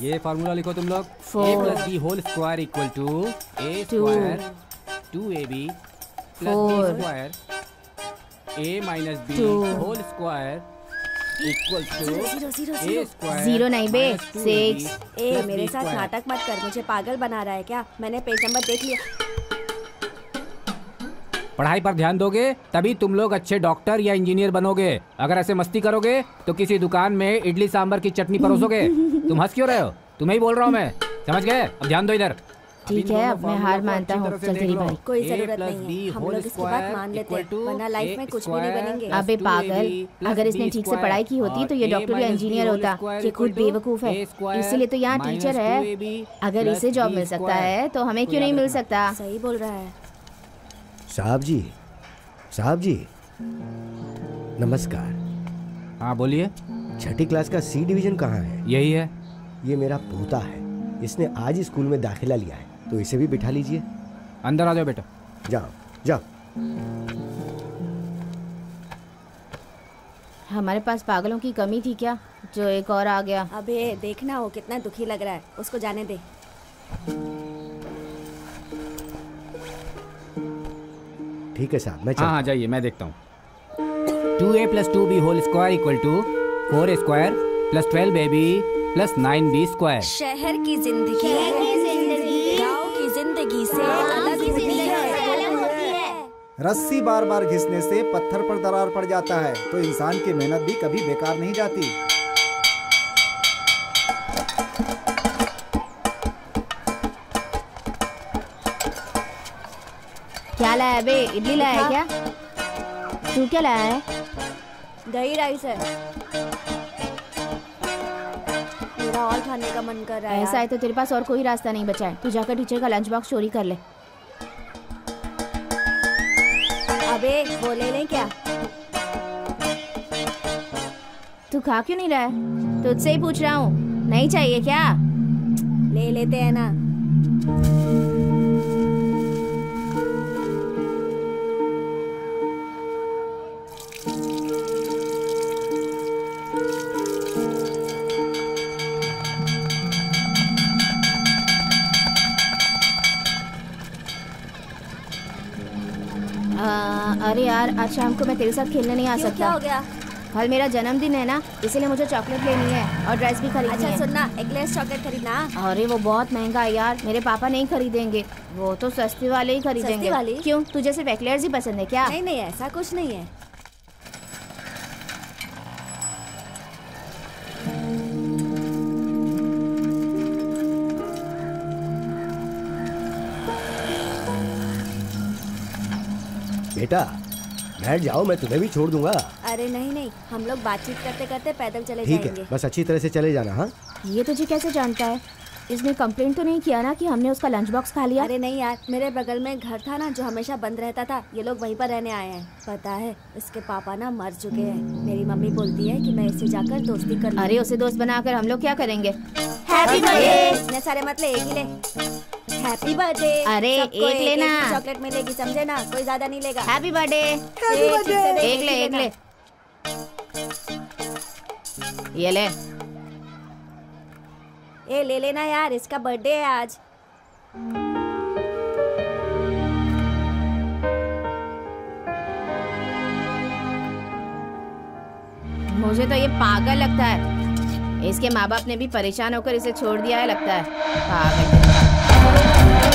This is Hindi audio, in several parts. ये फार्मूला लिखो तुम लोग। मेरे साथ नाटक मत कर, मुझे पागल बना रहा है क्या? मैंने पेज नंबर देख लिया। पढ़ाई पर ध्यान दोगे तभी तुम लोग अच्छे डॉक्टर या इंजीनियर बनोगे। अगर ऐसे मस्ती करोगे तो किसी दुकान में इडली सांभर की चटनी परोसोगे। तुम हंस क्यों रहे हो? तुम्हें ही बोल रहा हूँ मैं, समझ गए? अब ध्यान दो इधर। ठीक है, अब मैं हार मानता हूँ। चल तेरी भाई, कोई जरूरत नहीं है, हम लोग इसकी बात मान लेते हैं, वरना लाइफ में कुछ भी नहीं बनेंगे। अबे पागल, अगर इसने ठीक से पढ़ाई की होती तो ये डॉक्टर या इंजीनियर होता। ये खुद बेवकूफ है, इसीलिए तो यहाँ टीचर है। अगर इसे जॉब मिल सकता है तो हमें क्यों नहीं मिल सकता? सही बोल रहा है। साहब जी नमस्कार। हाँ बोलिए। छठी क्लास का सी डिवीजन कहाँ है? यही है। ये मेरा पोता है, इसने आज स्कूल में दाखिला लिया है, तो इसे भी बिठा लीजिए। अंदर आ जाओ बेटा। जाओ। हमारे पास पागलों की कमी थी क्या, जो एक और आ गया। अबे देखना हो कितना दुखी लग रहा है, उसको जाने दे। ठीक है साहब, मैं चलता हूं। हाँ जाइए, मैं देखता हूँ। 2a + 2b² = 4a² + 12ab + 9b²। शहर की जिंदगी गांव की जिंदगी से अलग होती है। रस्सी बार बार घिसने से पत्थर पर दरार पड़ जाता है, तो इंसान की मेहनत भी कभी बेकार नहीं जाती। क्या लाया बे? इडली लाया क्या? तू क्या लाया है? दही राइस है। मेरा और खाने का मन कर रहा है। ऐसा है तो तेरे पास और कोई रास्ता नहीं बचा है, तू जाकर टीचर का लंच बॉक्स चोरी कर ले। अबे वो ले लें क्या? तू खा क्यों नहीं रहा है? तुझसे ही पूछ रहा हूँ, नहीं चाहिए क्या? ले लेते हैं ना। अरे यार, आज शाम को मैं तेरे साथ खेलने नहीं आ सकता। क्या हो गया? कल मेरा जन्मदिन है ना, इसलिए मुझे चॉकलेट लेनी है और ड्रेस भी खरीदनी है। अच्छा सुनना, एगलेस चॉकलेट खरीदना। अरे वो बहुत महंगा है यार, मेरे पापा नहीं खरीदेंगे, वो तो सस्ती वाले ही खरीदेंगे। क्यों, तुझे सिर्फ एक्लेयर्स ही पसंद है क्या? नहीं ऐसा कुछ नहीं है। बेटा बैठ जाओ, मैं तुम्हें भी छोड़ दूंगा। अरे नहीं, हम लोग बातचीत करते करते पैदल चले जाएंगे। ठीक है, बस अच्छी तरह से चले जाना। हाँ, ये तुझे कैसे जानता है? इसने कंप्लेंट तो नहीं किया ना कि हमने उसका लंच बॉक्स खा लिया? अरे नहीं यार, मेरे बगल में घर था ना, जो हमेशा बंद रहता था, ये लोग वहीं पर रहने आए हैं। पता है इसके पापा ना मर चुके हैं, मेरी मम्मी बोलती है कि मैं इससे जाकर दोस्ती कर लूं। अरे उसे दोस्त बनाकर हम लोग क्या करेंगे? Happy birthday. इतने सारे मत ले, एक ही ले। Happy birthday. अरे एक लेना, चॉकलेट मिलेगी, समझे ना, कोई ज्यादा नहीं लेगा। हैप्पी बर्थडे, एक ले। ये ले, ए ले लेना यार, इसका बर्थडे है आज। मुझे तो ये पागल लगता है, इसके माँ बाप ने भी परेशान होकर इसे छोड़ दिया है लगता है। पागल।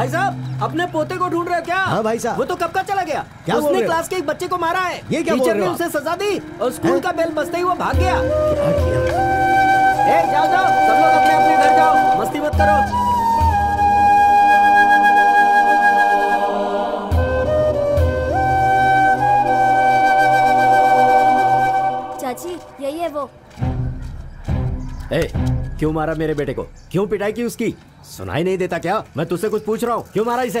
भाई साहब अपने पोते को ढूंढ रहे हो क्या? हाँ भाई साहब, वो तो कब का चला गया। क्या उसने क्लास के एक बच्चे को मारा है, ये क्या टीचर ने उसे सजा दी और स्कूल का बेल बजते ही वो भाग गया। क्या किया? जाओ जाओ सब लोग अपने अपने घर जाओ, मस्ती मत करो। चाची यही है वो। ए, क्यों मारा मेरे बेटे को? क्यों पिटाई की उसकी? सुनाई नहीं देता क्या? मैं तुझसे कुछ पूछ रहा हूँ, क्यों मारा इसे?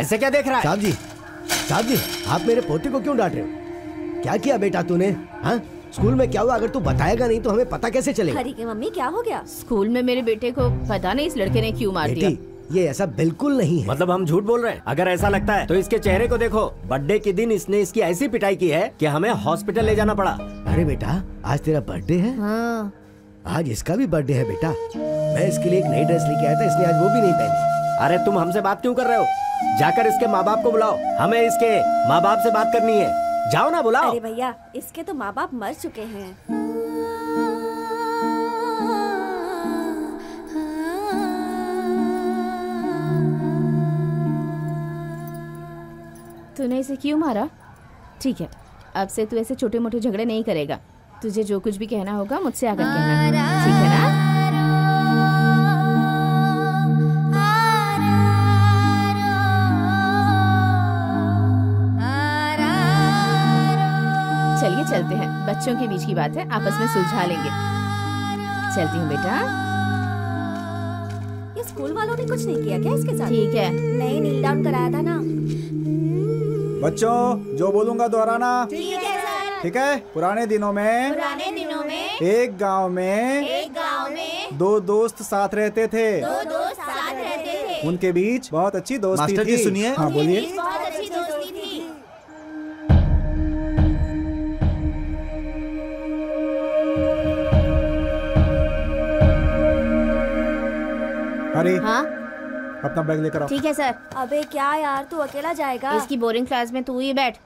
ऐसे क्या देख रहा है? साहब जी, आप मेरे पोते को क्यों डांट रहे हो? क्या किया बेटा तूने? हाँ, स्कूल में क्या हुआ? अगर तू बताएगा नहीं तो हमें पता कैसे चलेगा? हरी के मम्मी क्या हो गया? स्कूल में मेरे बेटे को पता नहीं इस लड़के ने क्यों मार दिया। ये ऐसा बिल्कुल नहीं है। मतलब हम झूठ बोल रहे हैं? अगर ऐसा लगता है तो इसके चेहरे को देखो, बर्थडे के दिन इसने इसकी ऐसी पिटाई की है कि हमें हॉस्पिटल ले जाना पड़ा। अरे बेटा आज तेरा बर्थडे है? हाँ। आज इसका भी बर्थडे है बेटा, मैं इसके लिए एक नई ड्रेस लेके आया था, इसने आज वो भी नहीं पहनी। अरे तुम हमसे बात क्यों कर रहे हो? जाकर इसके माँ बाप को बुलाओ, हमें इसके माँ बाप से बात करनी है। जाओ ना बुलाओ। अरे भैया इसके तो माँ बाप मर चुके हैं। तूने इसे क्यों मारा? ठीक है, अब से तू ऐसे छोटे मोटे झगड़े नहीं करेगा। तुझे जो कुछ भी कहना होगा मुझसे आकर कहना, ठीक है ना? चलिए चलते हैं, बच्चों के बीच की बात है, आपस में सुलझा लेंगे। चलती हूँ बेटा। ये स्कूल वालों ने कुछ नहीं किया क्या इसके साथ? ठीक है, नहीं नील डाउन कराया था ना। बच्चों जो बोलूंगा दोहराना, ठीक है सर? ठीक है। पुराने दिनों में एक गांव में दो दोस्त साथ रहते थे। उनके बीच बहुत अच्छी दोस्ती थी। सुनिए। हाँ बोलिए। बहुत अच्छी दोस्ती थी। अरे हाँ? अपना बैग लेकर आओ। ठीक है सर। अबे क्या यार तू अकेला जाएगा? इसकी बोरिंग क्लास में तू ही बैठ।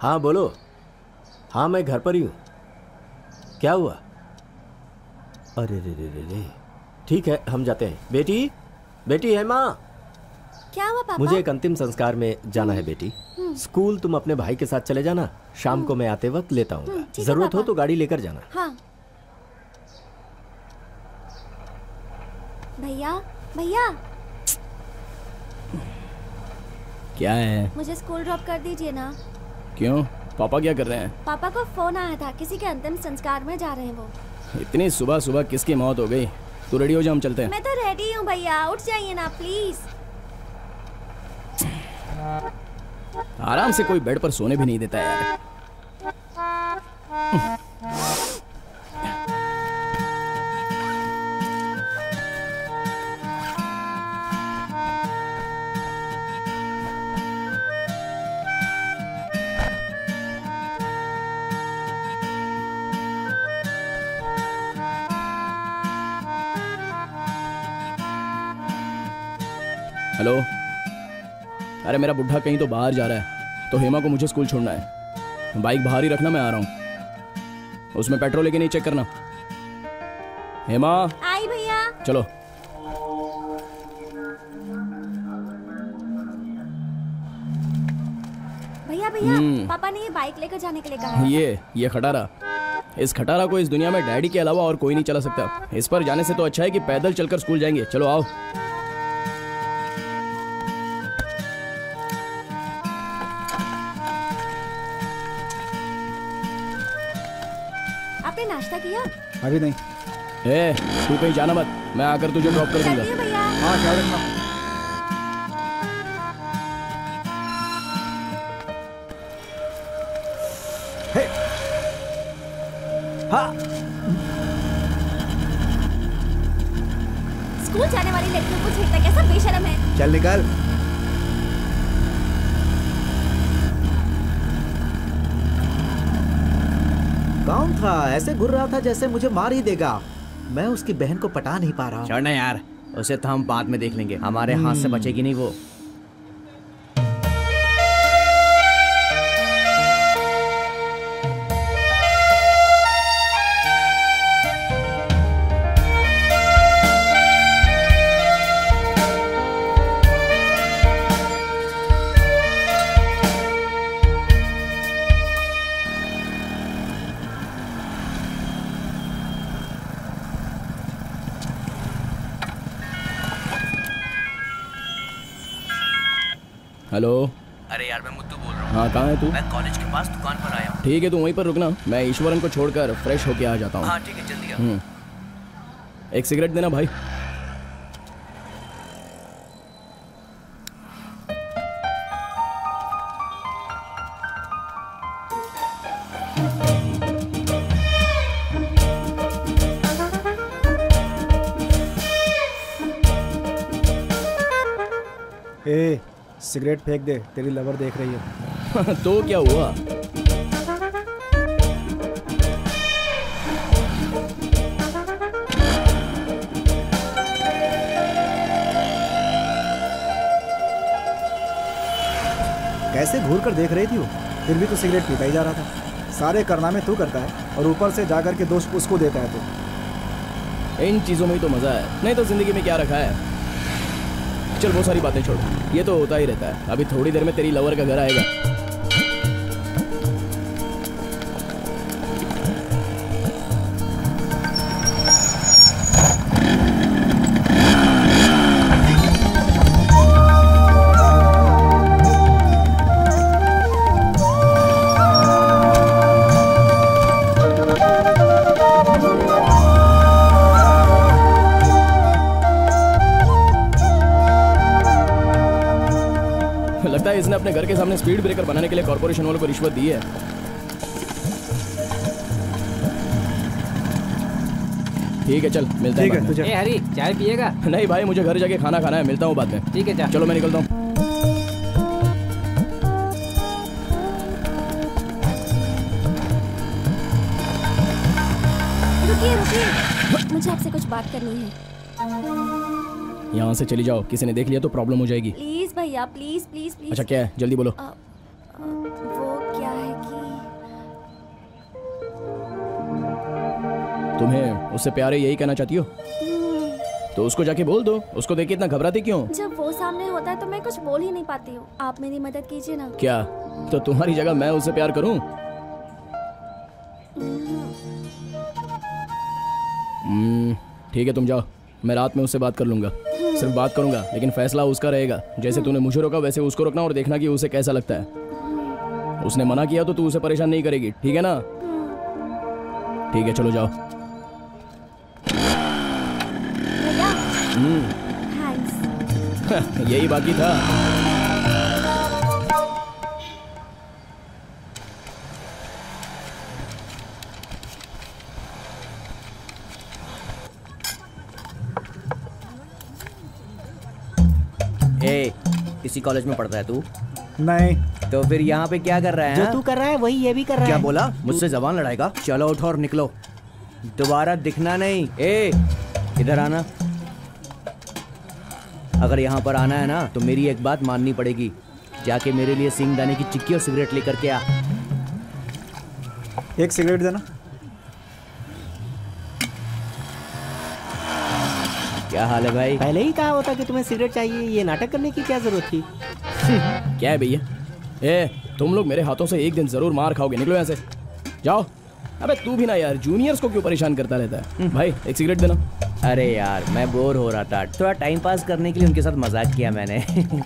हाँ बोलो। हाँ मैं घर पर ही हूँ। क्या हुआ? अरे रे रे रे, ठीक है हम जाते हैं। बेटी, बेटी है माँ। क्या हुआ पापा? मुझे एक अंतिम संस्कार में जाना है बेटी। स्कूल तुम अपने भाई के साथ चले जाना, शाम को मैं आते वक्त लेता हूँ। जरूरत हो तो गाड़ी लेकर जाना। हाँ। भैया, भैया क्या है? मुझे स्कूल ड्रॉप कर दीजिए ना। क्यों, पापा क्या कर रहे हैं? पापा को फोन आया था, किसी के अंतिम संस्कार में जा रहे हैं वो। इतनी सुबह सुबह किसकी मौत हो गई? तू रेडी हो जा, हम चलते हैं। मैं तो रेडी हूँ भैया, उठ जाइए ना प्लीज। आराम से कोई बेड पर सोने भी नहीं देता यार। हेलो, अरे मेरा बुढ़ा कहीं तो बाहर जा रहा है, तो हेमा को मुझे स्कूल छोड़ना है। बाइक बाहर ही रखना, मैं आ रहा हूँ। उसमें पेट्रोल है कि नहीं चेक करना। हेमा आई भैया, चलो। भैया भैया, पापा ने ये बाइक लेकर जाने के लिए कहा। ये खटारा, इस खटारा को इस दुनिया में डैडी के अलावा और कोई नहीं चला सकता। इस पर जाने से तो अच्छा है कि पैदल चलकर स्कूल जाएंगे। चलो आओ। नाश्ता किया? अभी नहीं। ए, तू कहीं जाना मत, मैं आकर तुझे ड्रॉप कर दूंगा। हाँ, ख्याल रखना। स्कूल जाने वाली लड़कियों को छेड़ता कैसा बेशरम है। चल निकल। कौन था? ऐसे घुर रहा था जैसे मुझे मार ही देगा। मैं उसकी बहन को पटा नहीं पा रहा हूँ। छोड़ना यार, उसे तो हम बाद में देख लेंगे। हमारे हाथ से बचेगी नहीं वो। हेलो। अरे यार मैं मुत्तू बोल रहा हूँ। हाँ कहाँ है तू? मैं कॉलेज के पास दुकान पर आया हूँ। ठीक है, तू वहीं पर रुकना, मैं ईश्वरन को छोड़कर फ्रेश होके आ जाता हूँ। हाँ ठीक है, जल्दी आ। एक सिगरेट देना भाई। ए, सिगरेट फेंक दे, तेरी लवर देख रही है। तो क्या हुआ? कैसे घूर कर देख रही थी वो, फिर भी तो सिगरेट पीता ही जा रहा था। सारे कारनामे तू करता है और ऊपर से जाकर के दोस्त उसको देता है। तो इन चीजों में ही तो मजा है, नहीं तो जिंदगी में क्या रखा है। चल वो सारी बातें छोड़, ये तो होता ही रहता है। अभी थोड़ी देर में तेरी लवर का घर आएगा। इसने अपने घर के सामने स्पीड ब्रेकर बनाने के लिए कॉर्पोरेशन वालों को रिश्वत दी है। ठीक है, चल मिलते हैं बाद में। ए हरी, चाय पिएगा? नहीं भाई, मुझे घर जाके खाना खाना है। मिलता हूँ बाद में। ठीक है, चलो मैं निकलता हूँ। रुकिए रुकिए, मुझे आपसे कुछ बात करनी है। यहाँ से चली जाओ, किसी ने देख लिया तो प्रॉब्लम हो जाएगी। प्लीज भैया, प्लीज प्लीज प्लीज। अच्छा क्या है, जल्दी बोलो। वो क्या है तुम्हें उससे प्यारे यही कहना चाहती हो तो उसको जाके बोल दो। उसको देख के इतना घबराते क्यों? जब वो सामने होता है तो मैं कुछ बोल ही नहीं पाती हूँ। आप मेरी मदद कीजिए ना। क्या तो तुम्हारी जगह मैं उससे प्यार करूँ? ठीक है तुम जाओ, मैं रात में उससे बात कर लूंगा। सिर्फ बात करूंगा लेकिन फैसला उसका रहेगा। जैसे तूने मुझे रोका वैसे उसको रोकना और देखना कि उसे कैसा लगता है। उसने मना किया तो तू उसे परेशान नहीं करेगी, ठीक है ना? ठीक है चलो जाओ। यही बाकी था। इसी कॉलेज में पढ़ता है तू? नहीं। तो फिर यहाँ पे क्या कर रहा है? जो तू कर रहा है वही ये भी कर रहा है। क्या बोला? मुझसे जबान लड़ाएगा? चलो उठो और निकलो, दोबारा दिखना नहीं। ए इधर आना। अगर यहाँ पर आना है ना तो मेरी एक बात माननी पड़ेगी। जाके मेरे लिए सिंगदाने की चिक्की और सिगरेट लेकर के आ। एक सिगरेट देना। क्या हाल है भाई? पहले ही कहा होता कि तुम्हें सिगरेट चाहिए, ये नाटक करने की क्या जरूरत थी? क्या है भैया? ए तुम लोग मेरे हाथों से एक दिन जरूर मार खाओगे, निकलो यहाँ से, जाओ। अबे तू भी ना यार, जूनियर्स को क्यों परेशान करता रहता है? भाई एक सिगरेट देना। अरे यार मैं बोर हो रहा था, थोड़ा टाइम पास करने के लिए उनके साथ मजाक किया मैंने।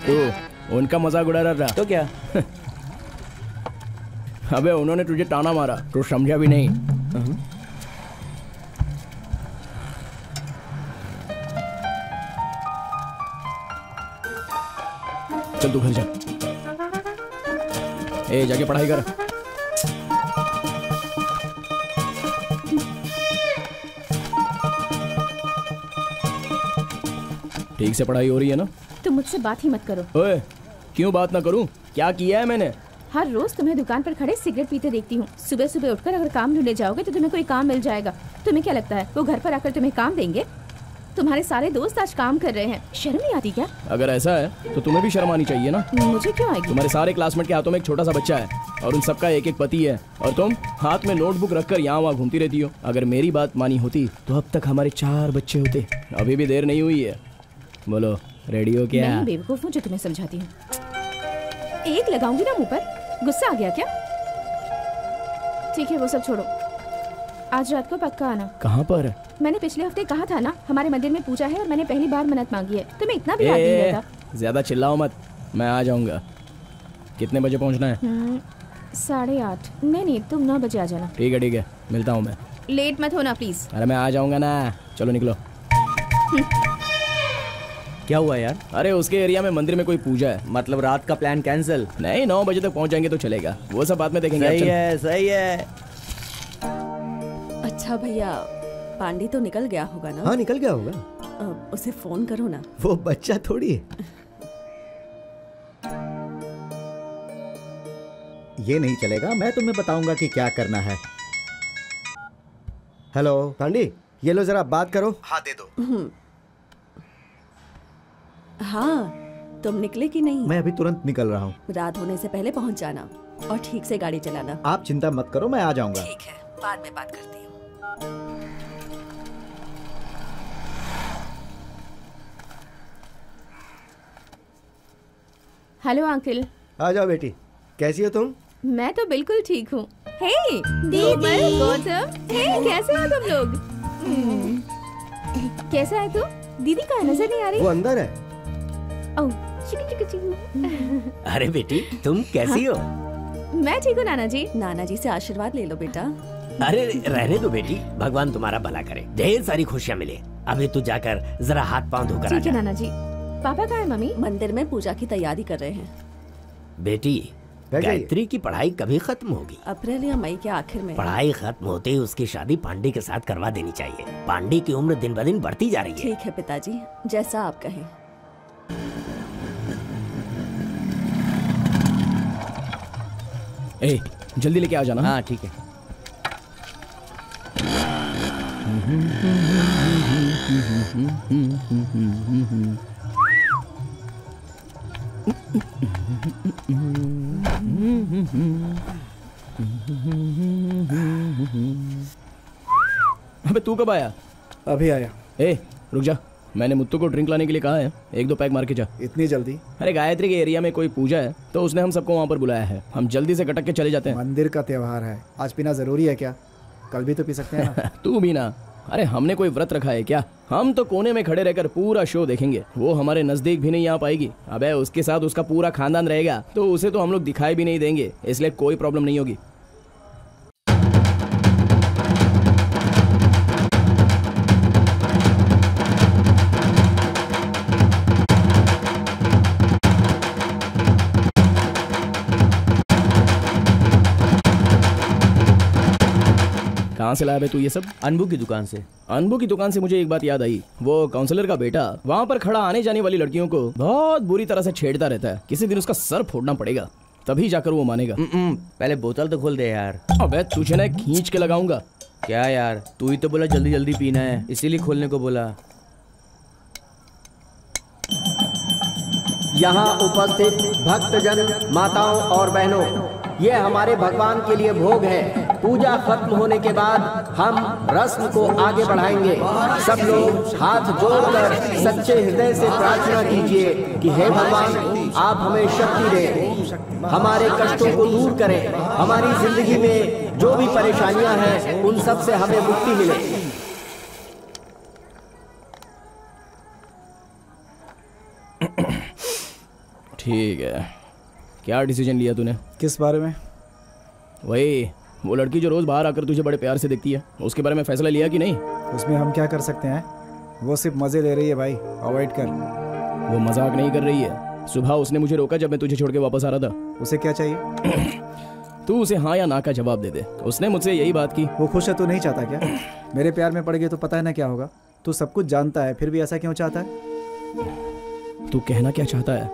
तो उनका मजाक उड़ा रहा तो क्या? अबे उन्होंने तुझे ताना मारा तो समझा भी नहीं। चल तू घर जा, ए जाके पढ़ाई कर। ठीक से पढ़ाई हो रही है ना? तुम मुझसे बात ही मत करो। ओए क्यों बात ना करूं? क्या किया है मैंने? हर रोज तुम्हें दुकान पर खड़े सिगरेट पीते देखती हूँ। सुबह सुबह उठकर अगर काम ढूंढने जाओगे तो तुम्हें कोई काम मिल जाएगा। तुम्हें क्या लगता है वो घर पर आकर तुम्हें काम देंगे? तुम्हारे सारे दोस्त आज काम कर रहे हैं, शर्म नहीं आती क्या? अगर ऐसा है तो तुम्हें भी शर्म आनी चाहिए ना। मुझे क्यों आएगी? तुम्हारे सारे क्लासमेट के हाथों में एक छोटा सा बच्चा है और उन सबका एक एक पति है और तुम हाथ में नोटबुक रखकर यहाँ वहाँ घूमती रहती हो। अगर मेरी बात मानी होती तो अब तक हमारे 4 बच्चे होते। अभी भी देर नहीं हुई है, बोलो रेडियो क्या? नहीं बेवकूफ, मुझे तुम्हें समझाती हूँ। एक लगाऊंगी ना मुँह पर, गुस्सा आ गया क्या? ठीक है वो सब छोड़ो, आज रात को पक्का आना। कहाँ पर? मैंने पिछले हफ्ते कहा था ना हमारे मंदिर में पूजा है और मैंने पहली बार मन्नत मांगी है। तुम्हें इतना भी याद नहीं रहता। ज्यादा चिल्लाओ मत, मैं आ जाऊंगा। कितने बजे पहुँचना है? 8:30। नहीं तुम 9 बजे आ जाना। ठीक है ठीक है, मिलता हूँ मैं। लेट मत होना प्लीज। अरे मैं आ जाऊँगा ना, चलो निकलो। क्या हुआ यार? अरे उसके एरिया में मंदिर में कोई पूजा है। मतलब रात का प्लान कैंसिल? नहीं 9 बजे तक पहुँच जाएंगे तो चलेगा, वो सब बाद में देखेंगे। सही है सही है। अच्छा भैया पांडे तो निकल गया होगा ना? हाँ निकल गया होगा। उसे फोन करो ना, वो बच्चा थोड़ी है। ये नहीं चलेगा, मैं तुम्हें बताऊंगा कि क्या करना है। हेलो पांडे ये लो जरा बात करो। हाँ दे दो। हाँ तुम निकले कि नहीं? मैं अभी तुरंत निकल रहा हूँ। रात होने से पहले पहुँच जाना और ठीक से गाड़ी चलाना। आप चिंता मत करो मैं आ जाऊँगा। ठीक है बाद में बात करती हूँ। Hello uncle. आ जाओ बेटी, कैसी हो तुम? मैं तो बिल्कुल ठीक हूँ। हे दीदी गौतम, हे कैसे हो तुम लोग? कैसा है तू? दीदी कहाँ? नजर नहीं आ रही। वो अंदर है। ओह चिकु चिकु। अरे बेटी तुम कैसी हो? मैं ठीक हूँ नाना जी। नाना जी से आशीर्वाद ले लो बेटा। अरे रहने दो बेटी, भगवान तुम्हारा भला करे, ढेर सारी खुशियाँ मिले। अभी तू जाकर जरा हाथ पांव धोकर आ जा। नाना जी पापा कहाँ है? मम्मी मंदिर में पूजा की तैयारी कर रहे हैं। बेटी गायत्री की पढ़ाई कभी खत्म होगी? अप्रैल या मई के आखिर में। पढ़ाई खत्म होते ही उसकी शादी पांडे के साथ करवा देनी चाहिए। पांडे की उम्र दिन ब दिन बढ़ती जा रही है। ठीक है पिताजी जैसा आप कहें। ए जल्दी लेके आ जाना। हाँ ठीक है। अबे तू कब आया? अभी आया। ए रुक जा, मैंने मुत्तू को ड्रिंक लाने के लिए कहा है, एक दो पैक मार के जा। इतनी जल्दी? अरे गायत्री के एरिया में कोई पूजा है तो उसने हम सबको वहाँ पर बुलाया है, हम जल्दी से कटक के चले जाते हैं। मंदिर का त्यौहार है, आज पीना जरूरी है क्या? कल भी तो पी सकते हैं। तू भी ना। अरे हमने कोई व्रत रखा है क्या? हम तो कोने में खड़े रहकर पूरा शो देखेंगे, वो हमारे नजदीक भी नहीं आ पाएगी। अबे उसके साथ उसका पूरा खानदान रहेगा तो उसे तो हम लोग दिखाई भी नहीं देंगे, इसलिए कोई प्रॉब्लम नहीं होगी। कहाँ से लाया बे तू ये सब? अनबू की दुकान से। अनबू की दुकान से मुझे एक बात याद आई, वो काउंसलर का बेटा वहाँ पर खड़ा आने जाने वाली लड़कियों को बहुत बुरी तरह से छेड़ता रहता है। किसी दिन उसका सर फोड़ना पड़ेगा, तभी जाकर वो मानेगा। पहले बोतल तो खोल दे यार। अबे तुझे ना खींच के लगाऊंगा। क्या यार, तू ही तो बोला जल्दी जल्दी पीना है, इसीलिए खोलने को बोला। यहाँ उपस्थित भक्तजन, माताओं और बहनों, ये हमारे भगवान के लिए भोग है। पूजा खत्म होने के बाद हम रस्म को आगे बढ़ाएंगे। सब लोग हाथ जोड़कर सच्चे हृदय से प्रार्थना कीजिए कि हे भगवान, आप हमें शक्ति दें, हमारे कष्टों को दूर करें, हमारी जिंदगी में जो भी परेशानियां हैं उन सब से हमें मुक्ति मिले। ठीक है, क्या डिसीजन लिया तूने? किस बारे में? वही वो लड़की जो रोज बाहर आकर तुझे बड़े प्यार से देखती है, उसके बारे में फैसला लिया कि नहीं? उसमें हम क्या कर सकते हैं, वो सिर्फ मजे ले रही है भाई, अवॉइड कर। वो मजाक नहीं कर रही है, सुबह उसने मुझे रोका जब मैं तुझे छोड़ के वापस आ रहा था। उसे क्या चाहिए? तू उसे हाँ या ना का जवाब दे दे। उसने मुझसे यही बात की। वो खुश है तो नहीं चाहता क्या? मेरे प्यार में पड़ गए तो पता है ना क्या होगा। तू सब कुछ जानता है फिर भी ऐसा क्यों चाहता है? तू कहना क्या चाहता है?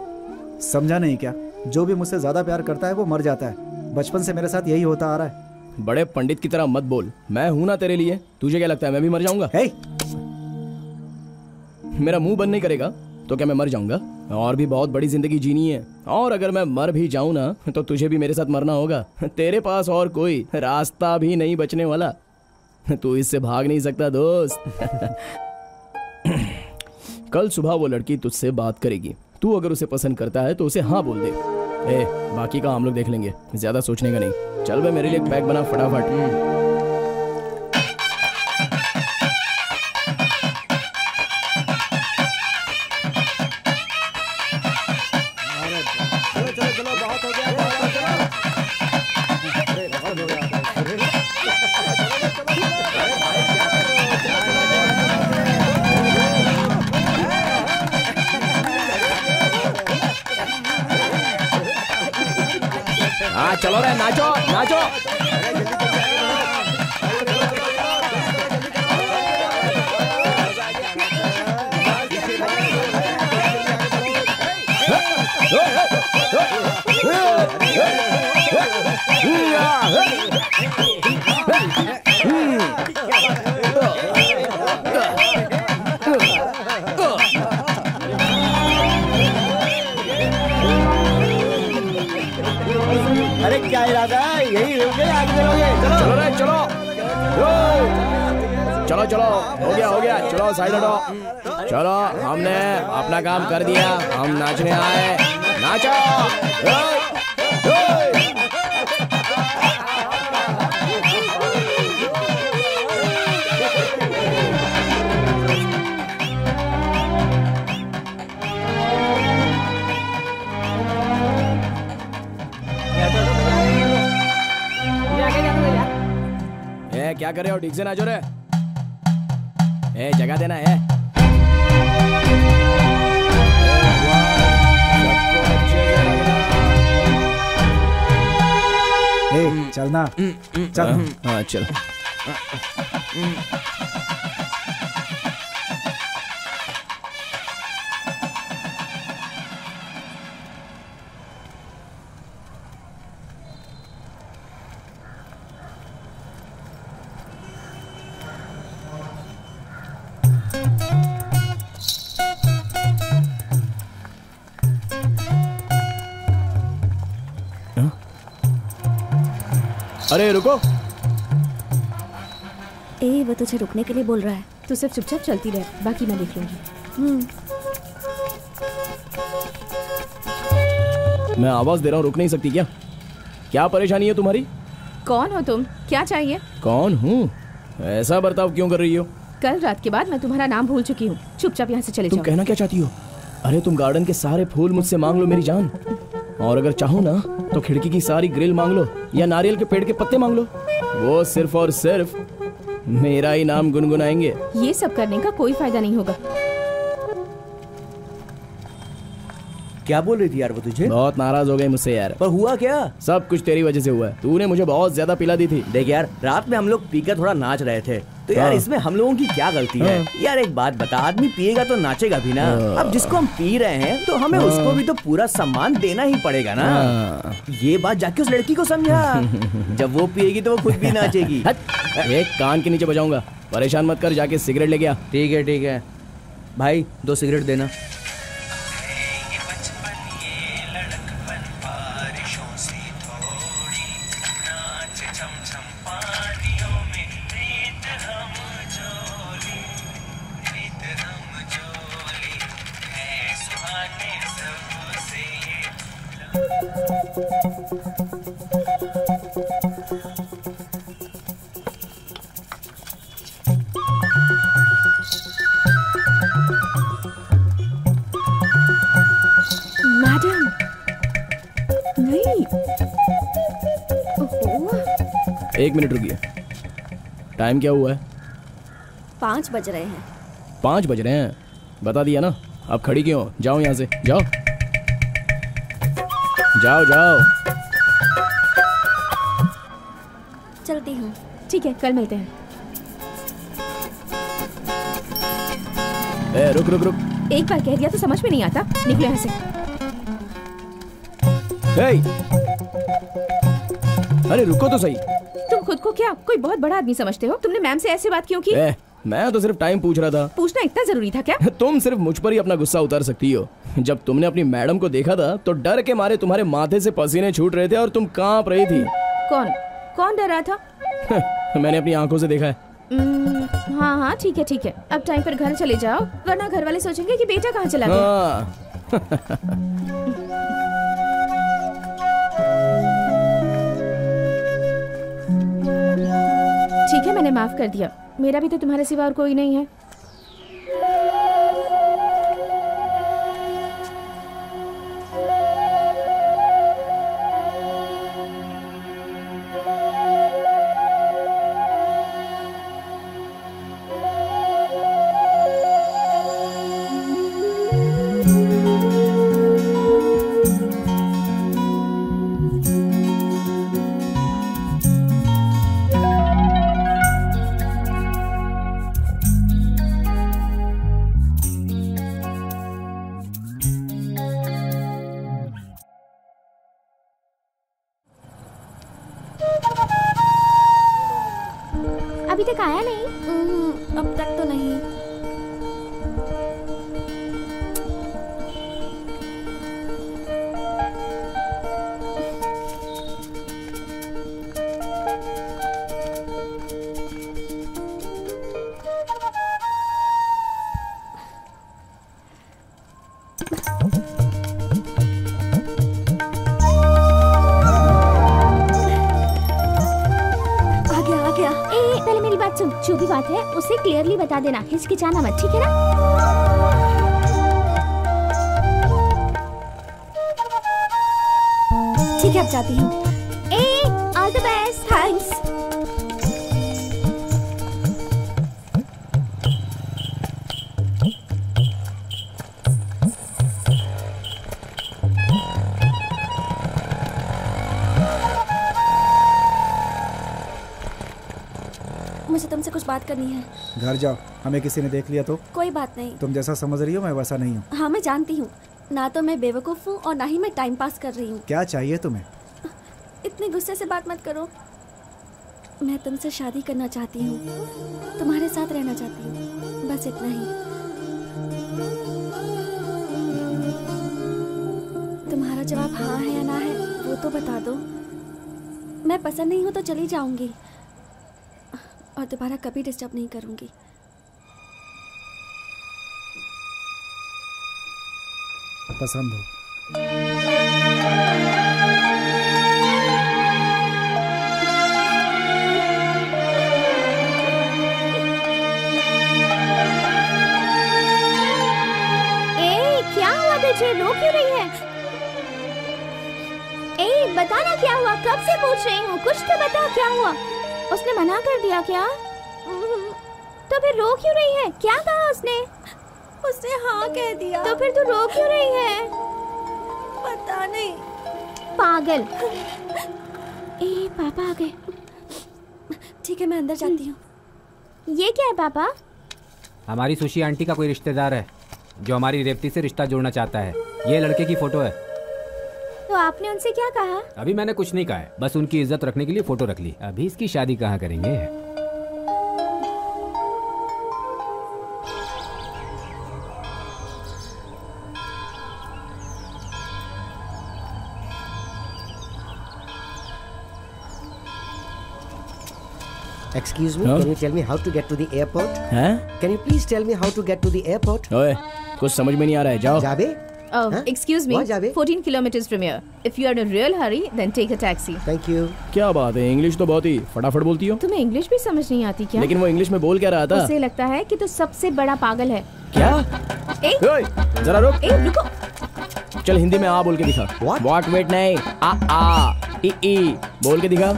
समझा नहीं क्या? जो भी मुझसे ज्यादा प्यार करता है वो मर जाता है, बचपन से मेरे साथ यही होता आ रहा है। बड़े पंडित की तरह मत बोल, मैं हूं ना तेरे लिए। तुझे क्या लगता है मैं भी मर जाऊंगा? Hey! मेरा मुंह बंद नहीं करेगा तो क्या मैं मर जाऊंगा? और भी बहुत बड़ी जिंदगी जीनी है, और अगर मैं मर भी जाऊं ना तो तुझे भी मेरे साथ मरना होगा। तेरे पास और कोई रास्ता भी नहीं बचने वाला, तू इससे भाग नहीं सकता दोस्त। कल सुबह वो लड़की तुझसे बात करेगी, तू अगर उसे पसंद करता है तो उसे हाँ बोल दे। ए, बाकी का हम लोग देख लेंगे, ज्यादा सोचने का नहीं। चल भाई, मेरे लिए एक पैक बना फटाफट। चलो रे, नाचो नाचो। क्या इरादा है? यही चलो चलो रे, चलो चलो चलो, हो गया चलो, साइड हटो। चलो, हमने अपना काम कर दिया, हम नाचने आए, नाचो। क्या कर रहे हो? ठीक से नाचो रे, ए जगह देना है। ए चलना, चल। हाँ चल। अरे रुको, ए वो तुझे रुकने के लिए बोल रहा है, तू सिर्फ चुपचाप चलती रह, बाकी मैं देख लूंगी। मैं आवाज दे रहा हूँ, रुक नहीं सकती क्या? क्या परेशानी है तुम्हारी? कौन हो तुम, क्या चाहिए? कौन हूँ? ऐसा बर्ताव क्यों कर रही हो? कल रात के बाद मैं तुम्हारा नाम भूल चुकी हूँ, चुपचाप यहाँ से चले जाओ। तुम कहना क्या चाहती हो? अरे तुम गार्डन के सारे फूल मुझसे मांग लो मेरी जान, और अगर चाहो ना तो खिड़की की सारी ग्रिल मांग लो या नारियल के पेड़ के पत्ते मांग लो, वो सिर्फ और सिर्फ मेरा ही नाम गुनगुनाएंगे। ये सब करने का कोई फायदा नहीं होगा। क्या बोल रही थी यार वो तुझे? बहुत नाराज हो गई मुझसे यार। पर हुआ क्या? सब कुछ तेरी वजह से हुआ है, तूने मुझे बहुत ज्यादा पिला दी थी। देख यार, रात में हम लोग पीकर थोड़ा नाच रहे थे, तो यार इसमें हम लोगों की क्या गलती है? यार एक बात बता, आदमी पिएगा तो नाचेगा भी ना। अब जिसको हम पी रहे हैं तो हमें उसको भी तो पूरा सम्मान देना ही पड़ेगा ना। ये बात जाके उस लड़की को समझा, जब वो पिएगी तो वो खुद भी नाचेगी। एक कान के नीचे बजाऊंगा, परेशान मत कर, जाके सिगरेट ले गया। ठीक है ठीक है भाई, 2 सिगरेट देना। एक मिनट रुकिए, टाइम क्या हुआ है? 5 बज रहे हैं। 5 बज रहे हैं, बता दिया ना। अब खड़ी क्यों? जाओ यहाँ से, जाओ जाओ जाओ। चलती हूँ। ठीक है, कल मिलते हैं। ए, रुक रुक रुक, एक बार कह दिया तो समझ में नहीं आता, निकलो यहाँ से। अरे रुको तो सही, तुम खुद को क्या कोई बहुत बड़ा आदमी समझते हो? तुमने मैम से ऐसे बात क्यों की? मैं तो सिर्फ टाइम पूछ रहा था। पूछना इतना जरूरी था क्या? तुम सिर्फ मुझ पर ही अपना गुस्सा उतार सकती हो। जब तुमने अपनी मैडम को देखा था तो डर के मारे तुम्हारे माथे से पसीने छूट रहे थे और तुम कांप रही थी। कौन कौन डर रहा था? मैंने अपनी आंखों से देखा है। हाँ हाँ ठीक है ठीक है, अब टाइम पर घर चले जाओ, वरना घर वाले सोचेंगे कि बेटा कहाँ चला गया। ठीक है, मैंने माफ कर दिया, मेरा भी तो तुम्हारे सिवा और कोई नहीं है। क्लियरली बता देना, हिचकिचाना मत, ठीक है ना? ठीक है, अब जाती हूँ। ए, ऑल द बेस्ट। थैंक्स। मुझे तुमसे कुछ बात करनी है। घर जाओ, हमें किसी ने देख लिया तो? कोई बात नहीं। तुम जैसा समझ रही हो मैं वैसा नहीं हूँ। हाँ मैं जानती हूँ, ना तो मैं बेवकूफ़ हूँ और ना ही मैं टाइम पास कर रही हूँ। क्या चाहिए तुम्हें? इतने गुस्से से बात मत करो। मैं तुमसे शादी करना चाहती हूँ, तुम्हारे साथ रहना चाहती हूँ, बस इतना ही। तुम्हारा जवाब हाँ है या ना है वो तो बता दो। मैं पसंद नहीं हूँ तो चली जाऊँगी, और दोबारा कभी डिस्टर्ब नहीं करूँगी। पसंद हो? ए, क्या हुआ तुझे? रो क्यों रही है? ए, बताना क्या हुआ? कब से पूछ रही हूँ, कुछ तो बता, क्या हुआ? उसने मना कर दिया क्या? तो फिर रो क्यों रही है? क्या कहा उसने? उसने हाँ कह दिया। तो फिर तू रो क्यों रही है? पता नहीं। पागल। ए, पापा आ गए। ठीक है, मैं अंदर जाती हूँ। ये क्या है पापा? हमारी सुशी आंटी का कोई रिश्तेदार है जो हमारी रेवती से रिश्ता जोड़ना चाहता है। ये लड़के की फोटो है। तो आपने उनसे क्या कहा? अभी मैंने कुछ नहीं कहा है, बस उनकी इज्जत रखने के लिए फोटो रख ली। अभी इसकी शादी कहाँ करेंगे? Excuse me, no? Can you tell me how to get to the airport? हाँ? Can you please tell me how to get to the airport? ओए, कुछ समझ में नहीं आ रहा है, जाओ। जाबे? Oh, excuse me. जाबे? 14 kilometers from here. If you are in a real hurry, then take a taxi. Thank you. क्या बात है, इंग्लिश तो बहुत ही फटाफट बोलती हो। तुम्हें इंग्लिश भी समझ नहीं आती क्या? लेकिन वो इंग्लिश में बोल क्या रहा था? उसे लगता है कि तू सबसे बड़ा पागल है। क्या? ए? ओए, जरा रुक। ए, रुको। चल हिंदी में आ बोल के दिखा। What? Wait, नहीं। आ, ई, ई, बोल के दिखा।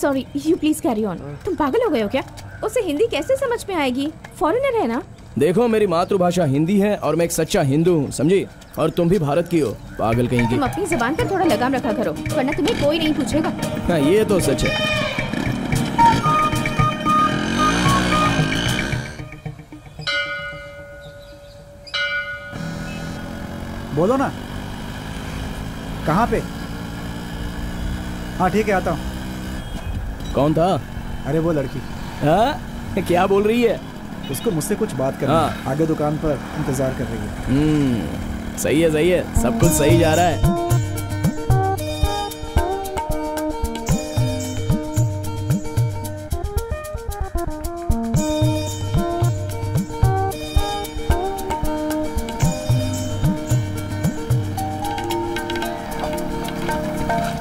Sorry, you please carry on. तुम पागल हो गए हो क्या? उसे हिंदी कैसे समझ में आएगी? फॉरेनर है ना। देखो, मेरी मातृभाषा हिंदी है और मैं एक सच्चा हिंदू हूँ, समझी? और तुम भी भारत की हो, पागल कहीं की। तुम अपनी जुबान पर थोड़ा लगाम रखा करो, वरना तुम्हें कोई नहीं पूछेगा। हाँ, ये तो सच है। बोलो ना, कहाँ पे? हाँ ठीक है, आता हूँ। कौन था? अरे वो लड़की। हाँ? क्या बोल रही है? उसको मुझसे कुछ बात करना। हाँ। आगे दुकान पर इंतजार कर रही है। सही है, सही है, सब कुछ सही जा रहा है।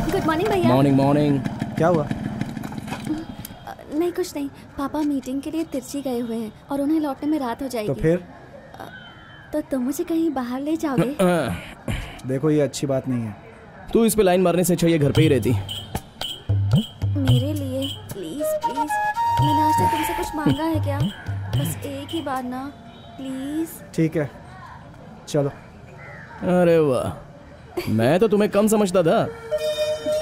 गुड मॉर्निंग भैया। Morning morning. क्या हुआ? कुछ नहीं, पापा मीटिंग के लिए तिरछी गए हुए हैं और उन्हें लौटने में रात हो जाएगी। तो फिर? तो तुम मुझे कहीं बाहर ले जाओगे? देखो, ये अच्छी बात नहीं है। तू इस पे लाइन मारने से अच्छा ये घर पे ही रहती। मेरे लिए प्लीज प्लीज, मैंने आज तक तुमसे कुछ मांगा है क्या? बस एक ही बार ना, प्लीज। ठीक है, चलो। अरे वाह, मैं तो तुम्हें कम समझता था।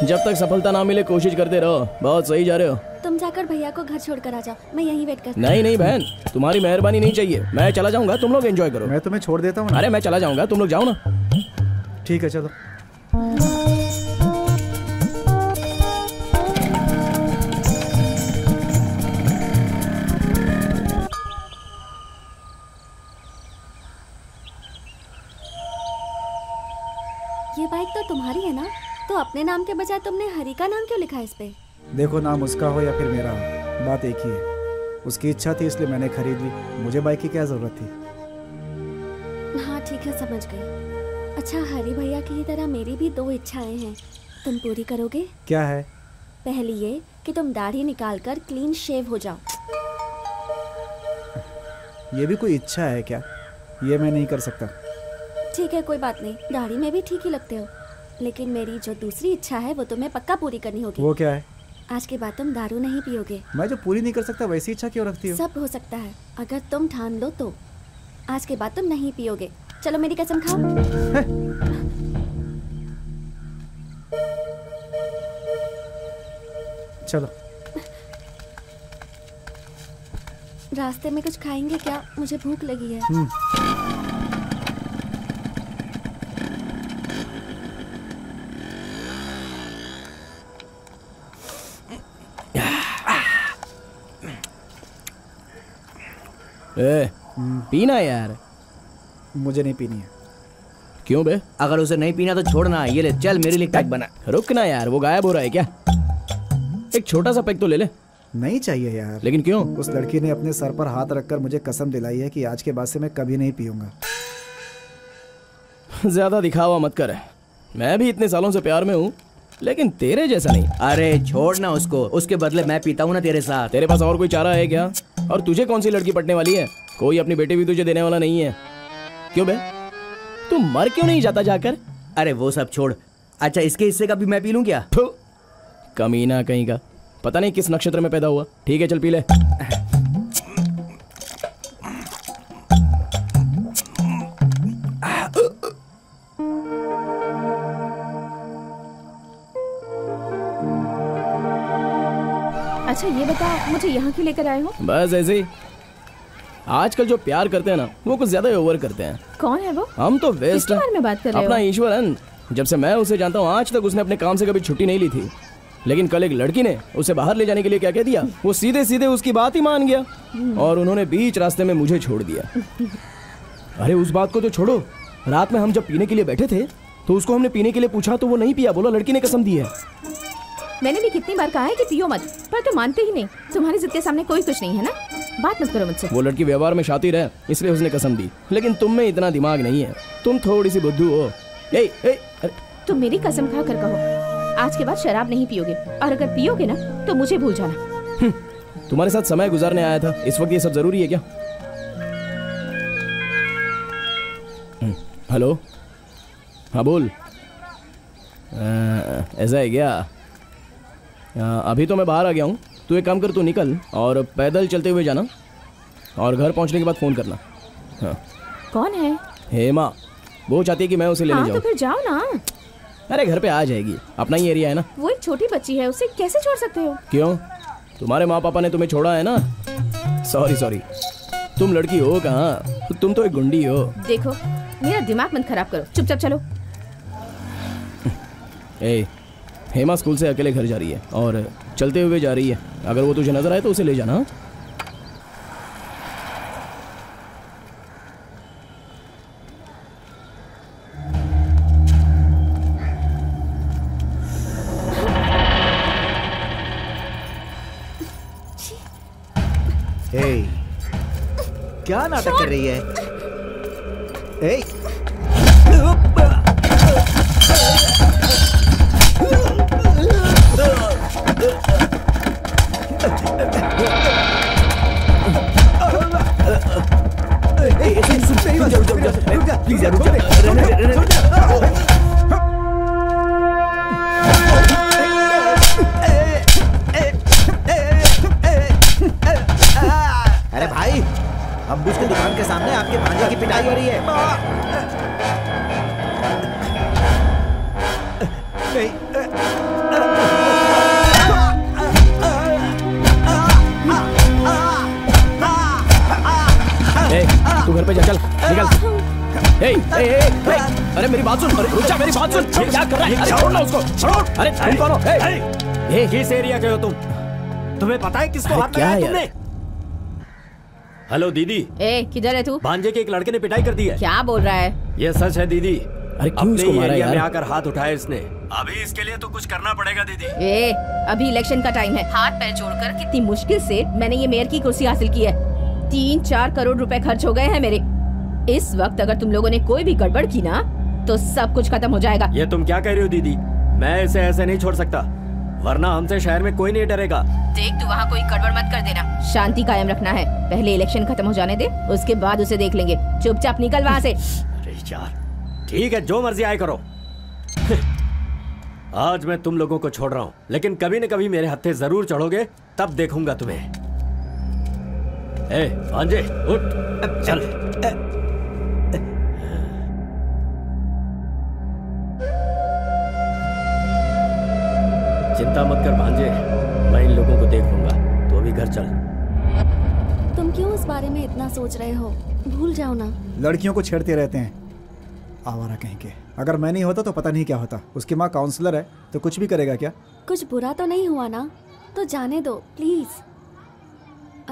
जब तक सफलता ना मिले कोशिश करते रहो। बहुत सही जा रहे हो। तुम जाकर भैया को घर छोड़ कर आ जाओ, मैं यहीं वेट करती हूँ। नहीं नहीं बहन, तुम्हारी मेहरबानी नहीं चाहिए। मैं चला जाऊंगा, तुम लोग एंजॉय करो। मैं तुम्हें छोड़ देता हूँ। अरे मैं चला जाऊंगा, तुम लोग जाओ ना। ठीक है, चलो। ये बाइक तो तुम्हारी है ना? तो अपने नाम के बजाय तुमने हरी का नाम क्यों लिखा है इस पे? देखो, नाम उसका हो या फिर मेरा हो, बात एक ही है। उसकी इच्छा थी इसलिए मैंने खरीद ली, मुझे बाइक की क्या जरूरत थी। हाँ ठीक है, समझ गई। अच्छा, हरी भैया की ही तरह मेरी भी दो इच्छाएं हैं, तुम पूरी करोगे? क्या है? पहली ये कि तुम दाढ़ी निकालकर क्लीन शेव हो जाओ। ये भी कोई इच्छा है क्या? ये मैं नहीं कर सकता। ठीक है, कोई बात नहीं, दाढ़ी में भी ठीक ही लगते हो। लेकिन मेरी जो दूसरी इच्छा है वो तुम्हें पक्का पूरी करनी होगी। वो क्या है? आज के बाद तुम दारू नहीं पियोगे। मैं जो पूरी नहीं कर सकता वैसी इच्छा क्यों रखती हो? सब हो सकता है अगर तुम ठान लो तो। आज के बाद तुम नहीं पियोगे, चलो मेरी कसम खाओ। चलो। रास्ते में कुछ खाएंगे क्या? मुझे भूख लगी है। ए, पीना यार। मुझे नहीं पीनी है। क्यों बे? अगर उसे नहीं पीना तो छोड़ना। ये ले, चल मेरे लिए पैक बना। रुकना यार, वो गायब हो रहा है क्या? एक छोटा सा पैक तो ले ले। नहीं चाहिए यार। लेकिन क्यों? उस लड़की ने अपने सर पर हाथ रखकर मुझे कसम दिलाई है कि आज के बाद से मैं कभी नहीं पीऊंगा। ज्यादा दिखावा मत कर, मैं भी इतने सालों से प्यार में हूँ लेकिन तेरे जैसा नहीं। अरे छोड़ ना उसको, उसके बदले मैं पीता हूँ ना तेरे साथ। तेरे पास और कोई चारा है क्या? और तुझे कौन सी लड़की पटने वाली है? कोई अपनी बेटी भी तुझे देने वाला नहीं है। क्यों बे, तू मर क्यों नहीं जाता जाकर? अरे वो सब छोड़, अच्छा इसके हिस्से का भी मैं पी लूँ क्या? कमीना कहीं का, पता नहीं किस नक्षत्र में पैदा हुआ। ठीक है चल पी ले। अच्छा ये बताओ मुझे यहाँ क्यों लेकर आए हो? बस ऐसे ही, आजकल जो प्यार करते हैं ना वो कुछ ज्यादा ओवर करते हैं। कौन है वो? हम तो वेस्ट में बात कर रहे हो? अपना ईश्वरन। जब से मैं उसे जानता हूँ आज तक उसने अपने काम से कभी छुट्टी नहीं ली थी, लेकिन कल एक लड़की ने उसे बाहर ले जाने के लिए क्या कह दिया, वो सीधे सीधे उसकी बात ही मान गया और उन्होंने बीच रास्ते में मुझे छोड़ दिया। अरे उस बात को तो छोड़ो, रात में हम जब पीने के लिए बैठे थे तो उसको हमने पीने के लिए पूछा तो वो नहीं पिया, बोला लड़की ने कसम दी है। मैंने भी कितनी बार कहा है कि पियो मत, पर तुम मानते ही नहीं। तुम्हारे जिद के सामने कोई कुछ नहीं है ना, बात मत करो मुझसे। वो लड़की व्यवहार में शातिर है इसलिए उसने कसम दी, लेकिन तुम में इतना दिमाग नहीं है, तुम थोड़ी सी बुद्धू हो। तुम मेरी कसम खा कर कहो आज के बाद शराब नहीं पियोगे, और अगर पियोगे ना तो मुझे भूल जाना। तुम्हारे साथ समय गुजारने आया था, इस वक्त ये सब जरूरी है क्या? हेलो हाँ बोल। ऐसा है क्या? अभी तो मैं बाहर आ गया हूँ, तू एक काम कर, तू निकल और पैदल चलते हुए जाना और घर पहुँचने के बाद फ़ोन करना। हाँ। कौन है? हेमा, वो चाहती है कि मैं उसे लेने जाऊँ। तो फिर जाओ ना। अरे घर पे आ जाएगी, अपना ही एरिया है ना। वो एक छोटी बच्ची है, उसे कैसे छोड़ सकते हो? क्यों, तुम्हारे माँ पापा ने तुम्हें छोड़ा है ना? सॉरी तुम लड़की हो कहाँ, तुम तो एक गुंडी हो। देखो मेरा दिमाग मत खराब करो, चुपचाप चलो। ए, हेमा स्कूल से अकेले घर जा रही है और चलते हुए जा रही है, अगर वो तुझे नजर आए तो उसे ले जाना। क्या नाटक कर रही है? ए! अरे भाई, अब उसके दुकान के सामने आपके भांजे की पिटाई हो रही है। तू घर पे जा, चल निकल। अरे मेरी बात सुन, रुक जा, मेरी बात सुन, ये क्या कर रहा है? छोड़ ना उसको, छोड़। अरे तुम कौन हो? किस एरिया के हो तुम? तुम्हें पता है किसको हाथ लगाया तुमने? हेलो दीदी। ए किधर है तू? भांजे के एक लड़के ने पिटाई कर दी है। क्या बोल रहा है? ये सच है दीदी। अरे अपने एरिया में आकर हाथ उठाया इसने। अभी इसके लिए तो कुछ करना पड़ेगा दीदी। ए अभी इलेक्शन का टाइम है, हाथ पैर जोड़कर कितनी मुश्किल से मैंने ये मेयर की कुर्सी हासिल की है। 3-4 करोड़ रुपए खर्च हो गए हैं मेरे। इस वक्त अगर तुम लोगों ने कोई भी गड़बड़ की ना तो सब कुछ खत्म हो जाएगा। ये तुम क्या कह रही हो दीदी? मैं इसे ऐसे नहीं छोड़ सकता, वरना हमसे शहर में कोई नहीं डरेगा। देख तू वहाँ कोई गड़बड़ मत कर देना, शांति कायम रखना है। पहले इलेक्शन खत्म हो जाने दे, उसके बाद उसे देख लेंगे। चुपचाप निकल वहाँ से। अरे यार ठीक है, जो मर्जी आए करो। आज मैं तुम लोगों को छोड़ रहा हूँ, लेकिन कभी न कभी मेरे हत्थे जरूर चढ़ोगे, तब देखूंगा तुम्हें। ए, अंजे, उठ, चल। चिंता मत कर भांजे, मैं इन लोगों को देख लूंगा। तो अभी घर चल। तुम क्यों इस बारे में इतना सोच रहे हो? भूल जाओ ना। लड़कियों को छेड़ते रहते हैं आवारा कहीं के। अगर मैं नहीं होता तो पता नहीं क्या होता। उसकी माँ काउंसलर है तो कुछ भी करेगा क्या? कुछ बुरा तो नहीं हुआ ना, तो जाने दो प्लीज।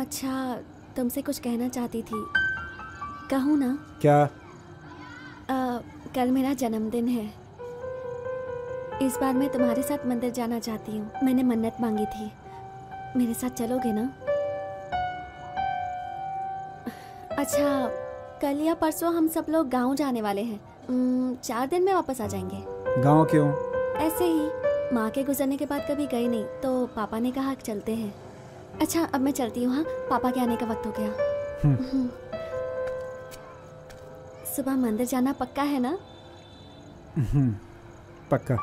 अच्छा तुमसे कुछ कहना चाहती थी, कहूँ ना? क्या? कल मेरा जन्मदिन है, इस बार मैं तुम्हारे साथ मंदिर जाना चाहती हूँ। मैंने मन्नत मांगी थी, मेरे साथ चलोगे ना? अच्छा, कल या परसों हम सब लोग गांव जाने वाले हैं। 4 दिन में वापस आ जाएंगे। गांव क्यों? ऐसे ही, माँ के गुजरने के बाद कभी गई नहीं, तो पापा ने कहा चलते हैं। अच्छा, अब मैं चलती हूँ। हाँ, पापा के आने का वक्त हो गया। सुबह मंदिर जाना पक्का है ना? पक्का।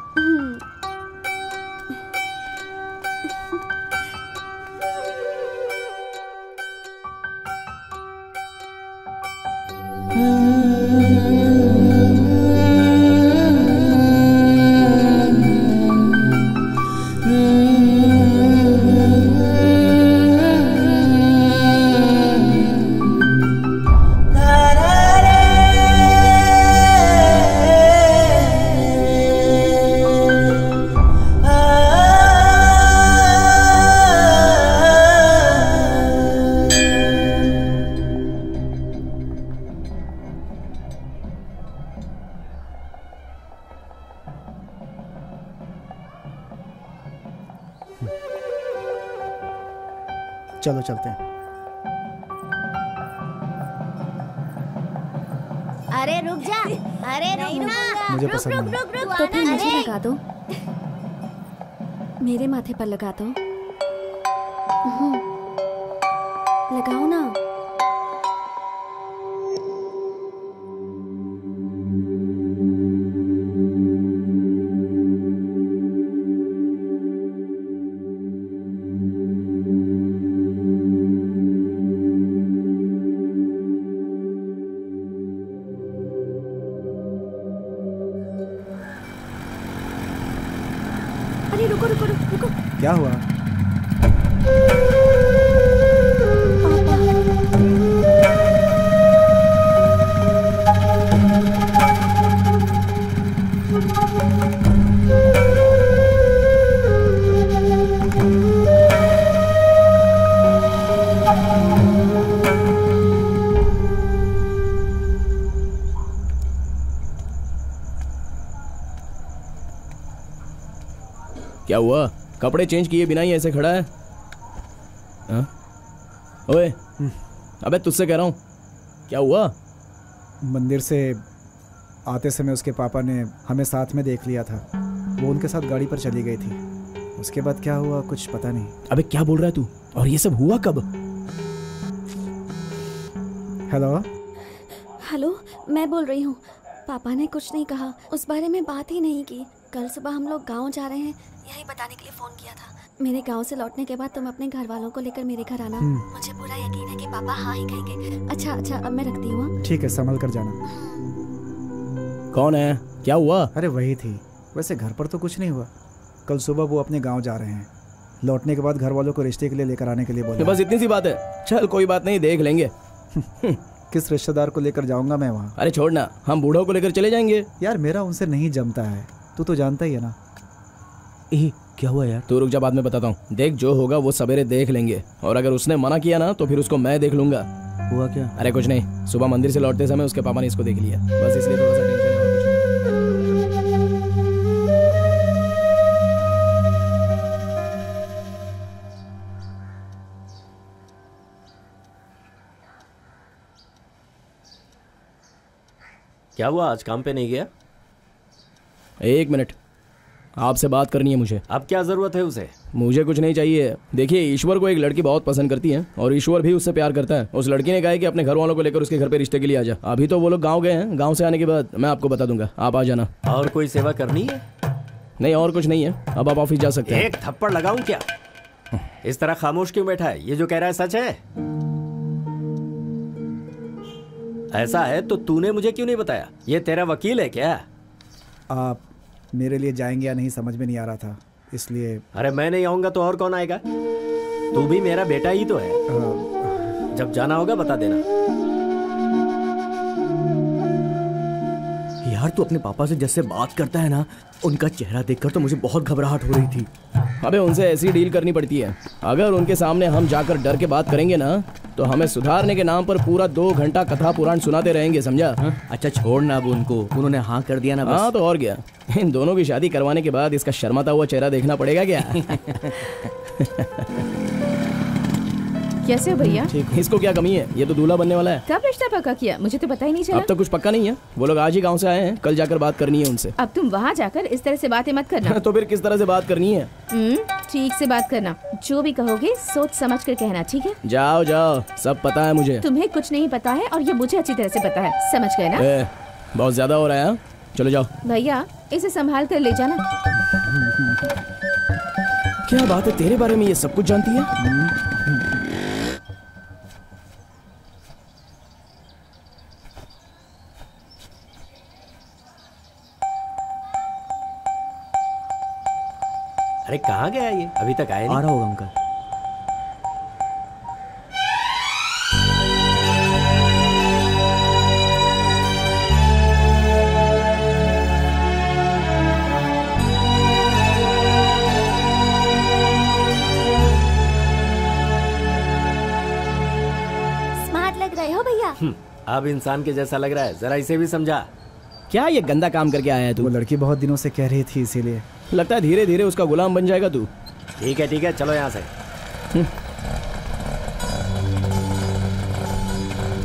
चलो चलते हैं। अरे रुक जा, अरे रुक ना, मुझे पसंद नहीं। तो फिर मुझे लगा दो, मेरे माथे पर लगा दो। लगाओ ना। क्या हुआ? क्या हुआ? कपड़े चेंज किए बिना ही ऐसे खड़ा है? हाँ? ओए, अबे तुझसे कह रहा हूँ, क्या हुआ? मंदिर से आते समय उसके पापा ने हमें साथ में देख लिया था। वो उनके साथ गाड़ी पर चली गई थी। उसके बाद क्या हुआ कुछ पता नहीं। अबे क्या बोल रहा है तू? और ये सब हुआ कब? हेलो हेलो, मैं बोल रही हूँ। पापा ने कुछ नहीं कहा, उस बारे में बात ही नहीं की। कल सुबह हम लोग गाँव जा रहे हैं, यही बताने के लिए फोन किया था। मेरे गांव से लौटने के बाद तुम अपने घर वालों को लेकर मेरे घर आना। मुझे पूरा यकीन है कि पापा हाँ ही कहेंगे। अच्छा अच्छा, अब मैं रखती हूँ। ठीक है, संभल कर जाना। कौन है? क्या हुआ? अरे वही थी। वैसे घर पर तो कुछ नहीं हुआ। कल सुबह वो अपने गाँव जा रहे हैं, लौटने के बाद घर वालों को रिश्ते के लिए लेकर आने के लिए बोला। बस इतनी सी बात है? चल कोई बात नहीं, देख लेंगे। किस रिश्तेदार को लेकर जाऊंगा मैं वहाँ? अरे छोड़ना, हम बूढ़ों को लेकर चले जाएंगे। यार मेरा उनसे नहीं जमता है, तू तो जानता ही है ना। ए, क्या हुआ यार? तू रुक जा, बाद में बताता हूँ। देख जो होगा वो सवेरे देख लेंगे, और अगर उसने मना किया ना तो फिर उसको मैं देख लूंगा। हुआ क्या? अरे कुछ नहीं, सुबह मंदिर से लौटते समय उसके पापा ने इसको देख लिया, बस इसलिए थोड़ा सा टेंशन है और कुछ नहीं। क्या हुआ, आज काम पे नहीं गया? एक मिनट, आपसे बात करनी है मुझे। अब क्या जरूरत है उसे? मुझे कुछ नहीं चाहिए। देखिए, ईश्वर को एक लड़की बहुत पसंद करती है और ईश्वर भी उससे प्यार करता है। उस लड़की ने कहा है कि अपने घर वालों को लेकर उसके घर पे रिश्ते के लिए आ जा। अभी तो वो लोग गांव गए हैं, गांव से आने के बाद मैं आपको बता दूंगा, आप आ जाना। और कोई सेवा करनी है? नहीं, और कुछ नहीं है। अब आप ऑफिस जा सकते हैं। एक थप्पड़ लगाऊं क्या? इस तरह खामोश क्यों बैठा है? ये जो कह रहा है सच है? ऐसा है तो तूने मुझे क्यों नहीं बताया? ये तेरा वकील है क्या? आप मेरे लिए जाएंगे या नहीं समझ में नहीं आ रहा था, इसलिए। अरे मैं नहीं आऊँगा तो और कौन आएगा? तू भी मेरा बेटा ही तो है। जब जाना होगा बता देना। यार तू अपने पापा से जैसे बात करता है ना, उनका चेहरा देखकर तो मुझे बहुत घबराहट हो रही थी। अबे उनसे ऐसी डील करनी पड़ती है। अगर उनके सामने हम जाकर डर के बात करेंगे ना तो हमें सुधारने के नाम पर पूरा 2 घंटा कथा पुराण सुनाते रहेंगे, समझा? अच्छा छोड़ ना अब उनको, उन्होंने हाँ कर दिया ना बस। हाँ तो और क्या, इन दोनों की शादी करवाने के बाद इसका शर्माता हुआ चेहरा देखना पड़ेगा क्या? कैसे हो भैया? ठीक। इसको क्या कमी है, ये तो दूल्हा बनने वाला है। कब रिश्ता पक्का किया? मुझे तो पता ही नहीं चला। अब तक कुछ पक्का नहीं है, वो लोग आज ही गांव से आए हैं, कल जाकर बात करनी है उनसे। अब तुम वहाँ जाकर इस तरह से बातें मत करना। तो फिर किस तरह से बात करनी है? ठीक से बात करना, जो भी कहोगे सोच समझ कर कहना, ठीक है? जाओ जाओ, सब पता है मुझे। तुम्हें कुछ नहीं पता है और ये मुझे अच्छी तरह से पता है, समझ गए ना? बहुत ज्यादा हो रहा है, चलो जाओ। भैया इसे संभाल कर ले जाना। क्या बात है, तेरे बारे में ये सब कुछ जानती है? अरे कहाँ गया ये, अभी तक आया नहीं। आ रहा होगा अंकल। स्मार्ट लग रहे हो भैया। अब इंसान के जैसा लग रहा है, जरा इसे भी समझा। क्या ये गंदा काम करके आया है तू? वो लड़की बहुत दिनों से कह रही थी, इसीलिए लगता है धीरे धीरे उसका गुलाम बन जाएगा तू। ठीक है चलो यहाँ से।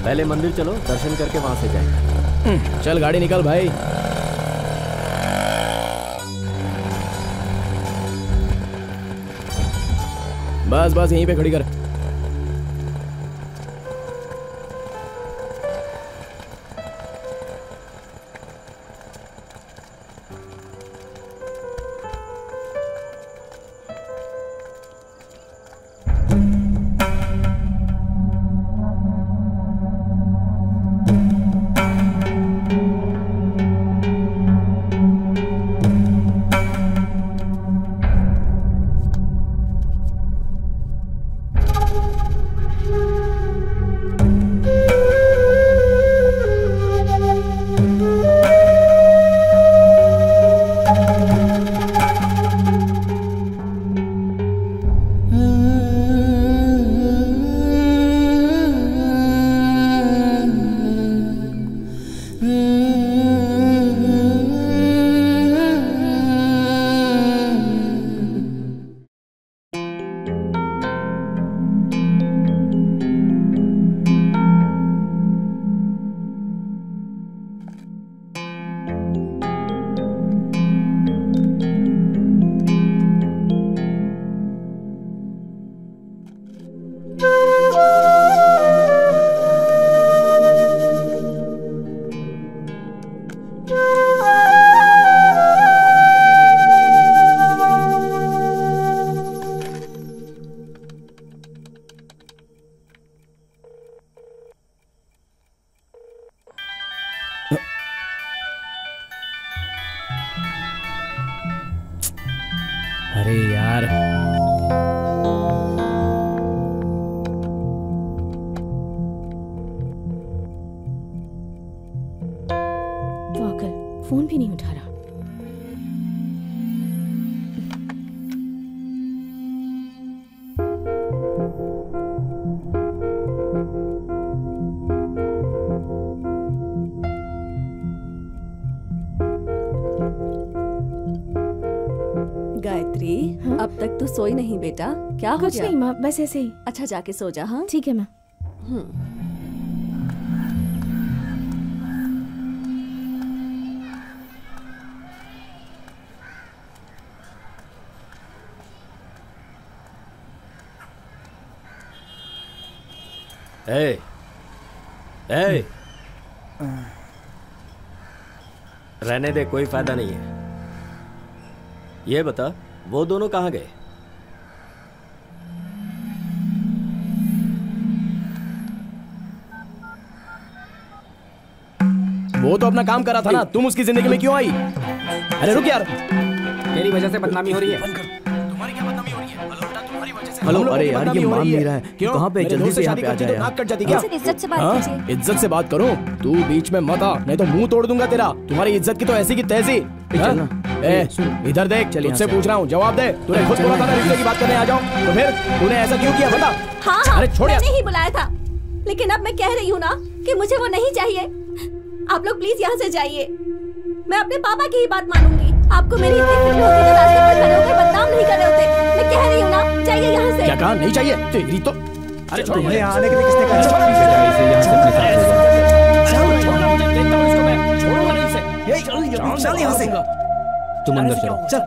पहले मंदिर चलो, दर्शन करके वहाँ से जाएंगे। चल गाड़ी निकाल भाई। बस बस यहीं पे खड़ी कर। सोई नहीं बेटा, क्या हो गया? कुछ नहीं माँ, बस ऐसे ही। अच्छा जाके सो जा। हाँ ठीक है माँ। ए, ए, रहने दे, कोई फायदा नहीं है। ये बता वो दोनों कहाँ गए? वो तो अपना काम कर रहा था ना, तुम उसकी जिंदगी में क्यों आई? अरे रुक यार, तेरी वजह से बदनामी हो रही है। तुम्हारी क्या बदनामी हो रही है? हेलो बेटा, तुम्हारी वजह से। हेलो, अरे यार ये मान नहीं रहा है। क्यों? कहां पे जल्दी से यहां पे आ जा यार। नाक कट जाती क्या? इज्जत से बात करो, तू बीच में मत आ, नहीं तो मुंह तोड़ दूंगा तेरा। तुम्हारी इज्जत की तो ऐसी की तैसी। इधर देख, तुझसे पूछ रहा हूँ, जवाब दे। तूने खुद बोला था ना रिश्ते की बात करने आ जाओ, तो फिर तूने ऐसा क्यों किया बता? अरे छोड़, नहीं बुलाया था, लेकिन अब मैं कह रही हूँ ना कि मुझे वो नहीं चाहिए। आप लोग प्लीज यहाँ से जाइए, मैं अपने पापा की ही बात मानूंगी। आपको मेरी इतनी फिक्र होती है, रास्ते पर खड़े होकर बदनाम नहीं कर रहे होते। मैं कह रही हूँ ना, जाइए से। क्या कहा? नहीं चाहिए तेरी तो। अरे तुम्हें आने के लिए किसने कहा? तुम अंदर चलो, चल।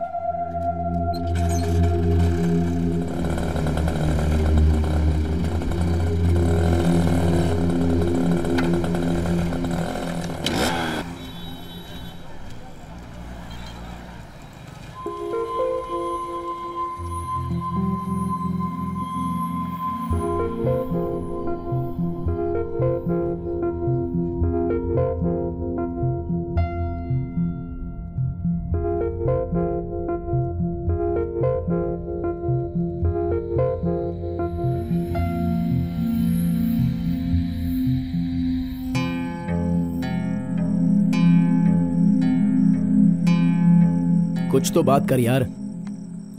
कुछ तो बात कर यार।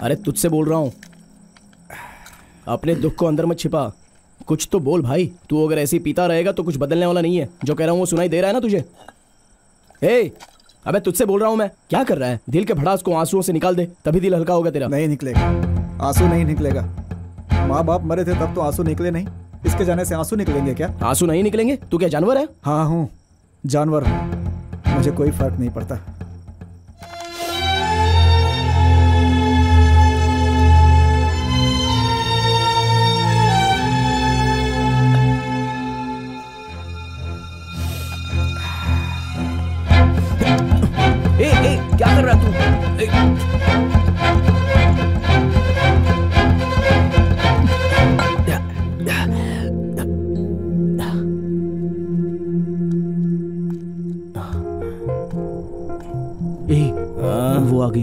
अरे तुझसे बोल रहा हूँ, अपने दुख को अंदर मत छिपा, कुछ तो बोल भाई। तू अगर ऐसे ही पीता रहेगा तो कुछ बदलने वाला नहीं है। जो कह रहा हूँ वो सुनाई दे रहा है ना तुझे? ए, अबे तुझसे बोल रहा हूँ मैं। क्या कर रहा है? दिल के भड़ास को आंसुओं से निकाल दे, तभी दिल हल्का होगा तेरा। नहीं निकलेगा, आंसू नहीं निकलेगा। माँ बाप मरे थे तब तो आंसू निकले नहीं, इसके जाने से आंसू निकलेंगे क्या? आंसू नहीं निकलेंगे? तू क्या जानवर है? हाँ हूँ, जानवर हूँ, मुझे कोई फर्क नहीं पड़ता। क्या कर रहा तू? वो आ गई।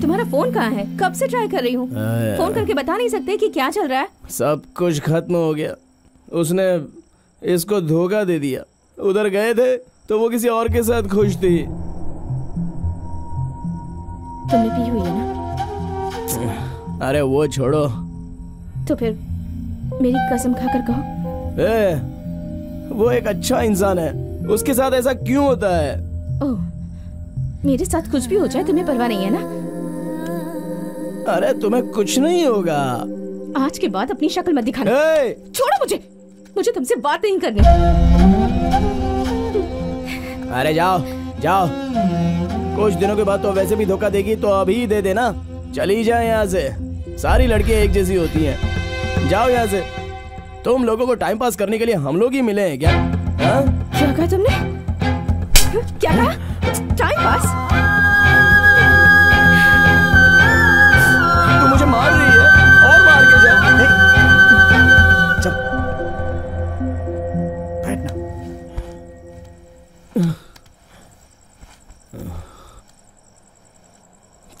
तुम्हारा फोन कहाँ है? कब से ट्राई कर रही हूँ। फोन करके बता नहीं सकते कि क्या चल रहा है? सब कुछ खत्म हो गया। उसने इसको धोखा दे दिया। उधर गए थे तो वो किसी और के साथ खुश थी। तुमने पी हुई है ना? अरे वो छोड़ो। तो फिर मेरी कसम खाकर कहो। ए, वो एक अच्छा इंसान है, उसके साथ ऐसा क्यों होता है? ओह, मेरे साथ कुछ भी हो जाए तुम्हें परवाह नहीं है ना? अरे तुम्हें कुछ नहीं होगा। आज के बाद अपनी शक्ल मत दिखाना। छोड़ो मुझे, मुझे तुमसे बात नहीं करनी। अरे जाओ जाओ, कुछ दिनों के बाद तो वैसे भी धोखा देगी तो अभी दे देना। चली जाए यहाँ से, सारी लड़कियां एक जैसी होती हैं। जाओ यहाँ से। तुम लोगों को टाइम पास करने के लिए हम लोग ही मिले हैं क्या? हा? क्या कहा तुमने? क्या कहा? Time pass? तुम मुझे मार रही है और मार के जाओ।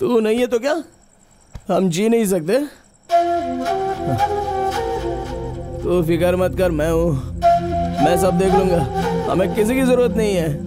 तू नहीं है तो क्या हम जी नहीं सकते? तू फिक्र मत कर, मैं हूं, मैं सब देख लूंगा। हमें किसी की जरूरत नहीं है।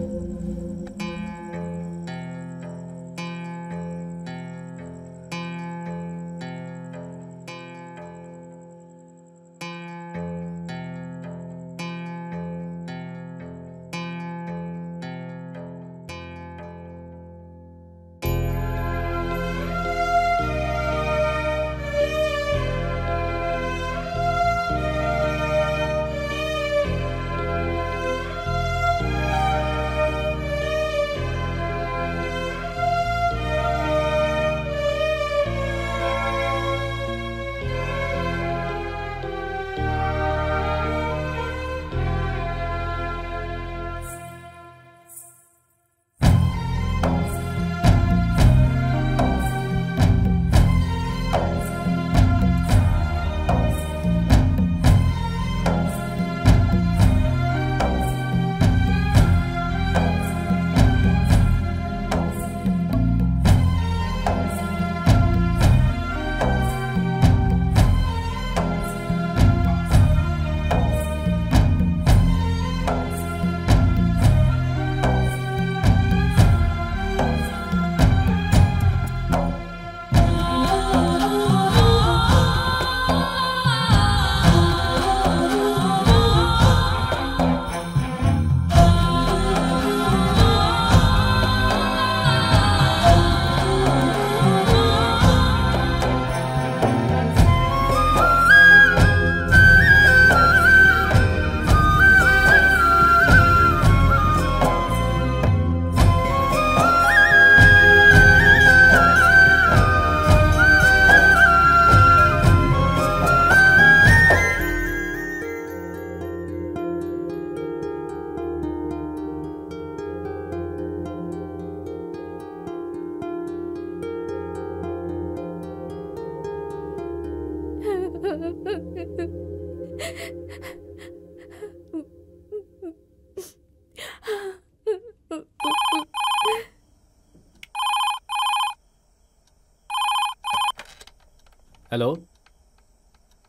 हेलो,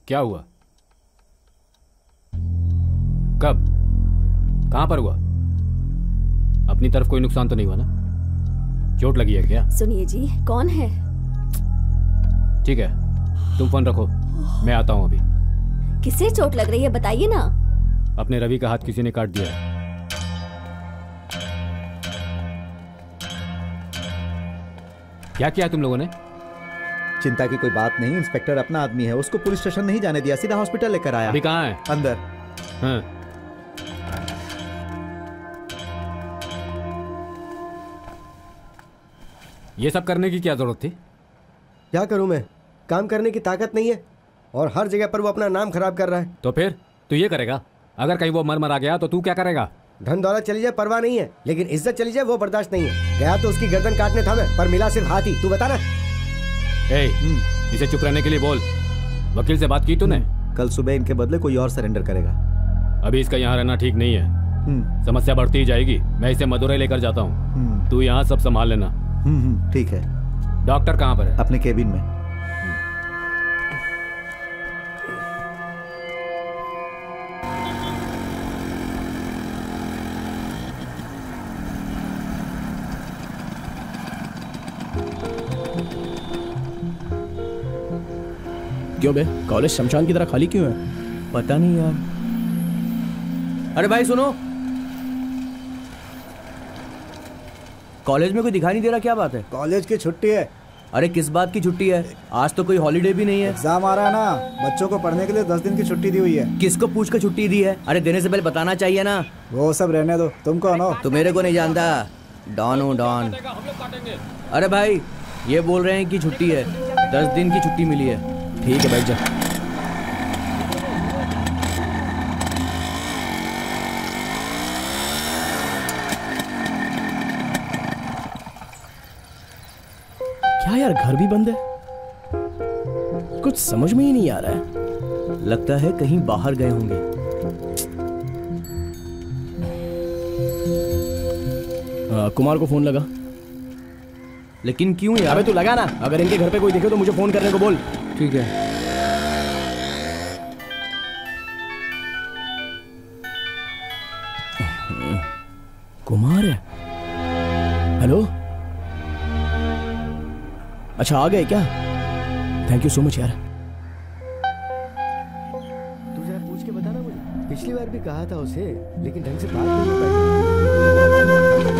क्या हुआ? कब? कहाँ पर हुआ? अपनी तरफ कोई नुकसान तो नहीं हुआ ना? चोट लगी है क्या? सुनिए जी, कौन है? ठीक है, तुम फोन रखो, मैं आता हूँ अभी। किसे चोट लग रही है बताइए ना। अपने रवि का हाथ किसी ने काट दिया है। क्या किया तुम लोगों ने? चिंता की कोई बात नहीं, इंस्पेक्टर अपना आदमी है, उसको पुलिस स्टेशन नहीं जाने दिया, सीधा हॉस्पिटल लेकर आया। अभी कहाँ है? अंदर। हाँ। ये सब करने की क्या जरूरत थी? क्या करूं मैं, काम करने की ताकत नहीं है और हर जगह पर वो अपना नाम खराब कर रहा है। तो फिर तू ये करेगा? अगर कहीं वो मर मरा गया तो तू क्या करेगा? धन दौलत चली जाए परवाह नहीं है, लेकिन इज्जत चली जाए वो बर्दाश्त नहीं है। गया तो उसकी गर्दन काटने था मैं, पर मिला सिर्फ हाथी। तू बता ना। इसे चुप रहने के लिए बोल। वकील से बात की तूने? कल सुबह इनके बदले कोई और सरेंडर करेगा। अभी इसका यहाँ रहना ठीक नहीं है, समस्या बढ़ती ही जाएगी। मैं इसे मदुरई लेकर जाता हूँ, तू यहाँ सब संभाल लेना। ठीक है। डॉक्टर कहाँ पर है? अपने केबिन में। क्यों बे, कॉलेज शमशान की तरह खाली क्यों है? पता नहीं यार। अरे भाई सुनो, कॉलेज में कोई दिखाई नहीं दे रहा, क्या बात है? कॉलेज की छुट्टी है। अरे किस बात की छुट्टी है? आज तो कोई हॉलीडे भी नहीं है। एग्जाम आ रहा है ना, बच्चों को पढ़ने के लिए 10 दिन की छुट्टी दी हुई है। किसको पूछ कर छुट्टी दी है? अरे देने से पहले बताना चाहिए ना। वो सब रहने दो, तुम कौन हो? तुम मेरे को नहीं जानता, डॉन हूँ डॉन। अरे भाई ये बोल रहे हैं कि छुट्टी है, 10 दिन की छुट्टी मिली है। ठीक है भाई जा। यार घर भी बंद है, कुछ समझ में ही नहीं आ रहा है। लगता है कहीं बाहर गए होंगे। कुमार को फोन लगा, लेकिन क्यों यार? अबे तू लगा ना, अगर इनके घर पे कोई देखे तो मुझे फोन करने को बोल। ठीक है। कुमार है? हेलो, अच्छा आ गए क्या? थैंक यू सो मच यार। तू जरा पूछ के बता ना मुझे, पिछली बार भी कहा था उसे, लेकिन ढंग से बात नहीं हो पाई।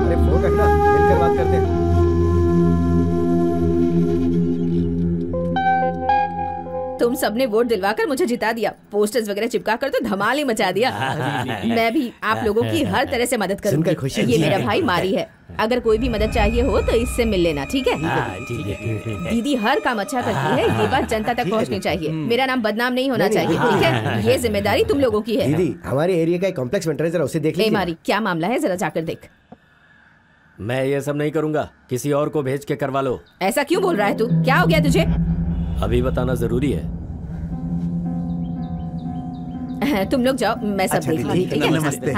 अरे फोन रखना, मिलकर बात करते हैं। तुम सबने वोट दिलवाकर मुझे जिता दिया, पोस्टर्स वगैरह चिपका कर तो धमाल ही मचा दिया। मैं भी आप लोगों की हर तरह से मदद करूंगी। ये मेरा भाई मारी है, अगर कोई भी मदद चाहिए हो तो इससे मिल लेना। ठीक है? दीदी हर काम अच्छा करती है, ये बात जनता तक पहुंचनी चाहिए। मेरा नाम बदनाम नहीं होना चाहिए, ठीक है? ये जिम्मेदारी तुम लोगों की है। दीदी हमारे एरिया का एक कॉम्प्लेक्स वेंटर है, जरा उसे देख ले। मारी क्या मामला है, जरा जाकर देख। मैं ये सब नहीं करूँगा, किसी और को भेज के करवा लो। ऐसा क्यों बोल रहा है तू, क्या हो गया तुझे? अभी बताना जरूरी है। तुम लोग जाओ, मैं सब देख लूंगी। ठीक है? नमस्ते।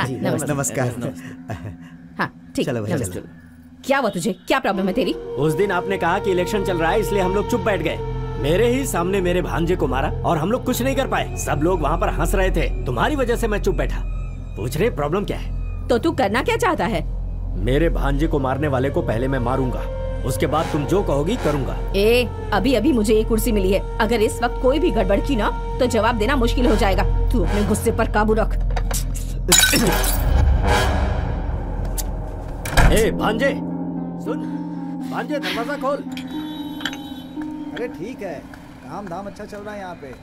नमस्कार। हाँ ठीक, चलो भाई चलो। क्या हुआ तुझे, क्या प्रॉब्लम है तेरी? उस दिन आपने कहा कि इलेक्शन चल रहा है, इसलिए हम लोग चुप बैठ गए। मेरे ही सामने मेरे भांजे को मारा और हम लोग कुछ नहीं कर पाए। सब लोग वहाँ पर हंस रहे थे, तुम्हारी वजह से मैं चुप बैठा। पूछ रहे प्रॉब्लम क्या है? तो तू करना क्या चाहता है? मेरे भांजे को मारने वाले को पहले मैं मारूंगा, उसके बाद तुम जो कहोगी करूंगा। ए, अभी अभी मुझे ये कुर्सी मिली है, अगर इस वक्त कोई भी गड़बड़ की ना तो जवाब देना मुश्किल हो जाएगा। तू अपने गुस्से पर काबू रख। ए भांजे सुन, भांजे दरवाजा खोल। अरे ठीक है, काम धाम अच्छा चल रहा है यहाँ पे।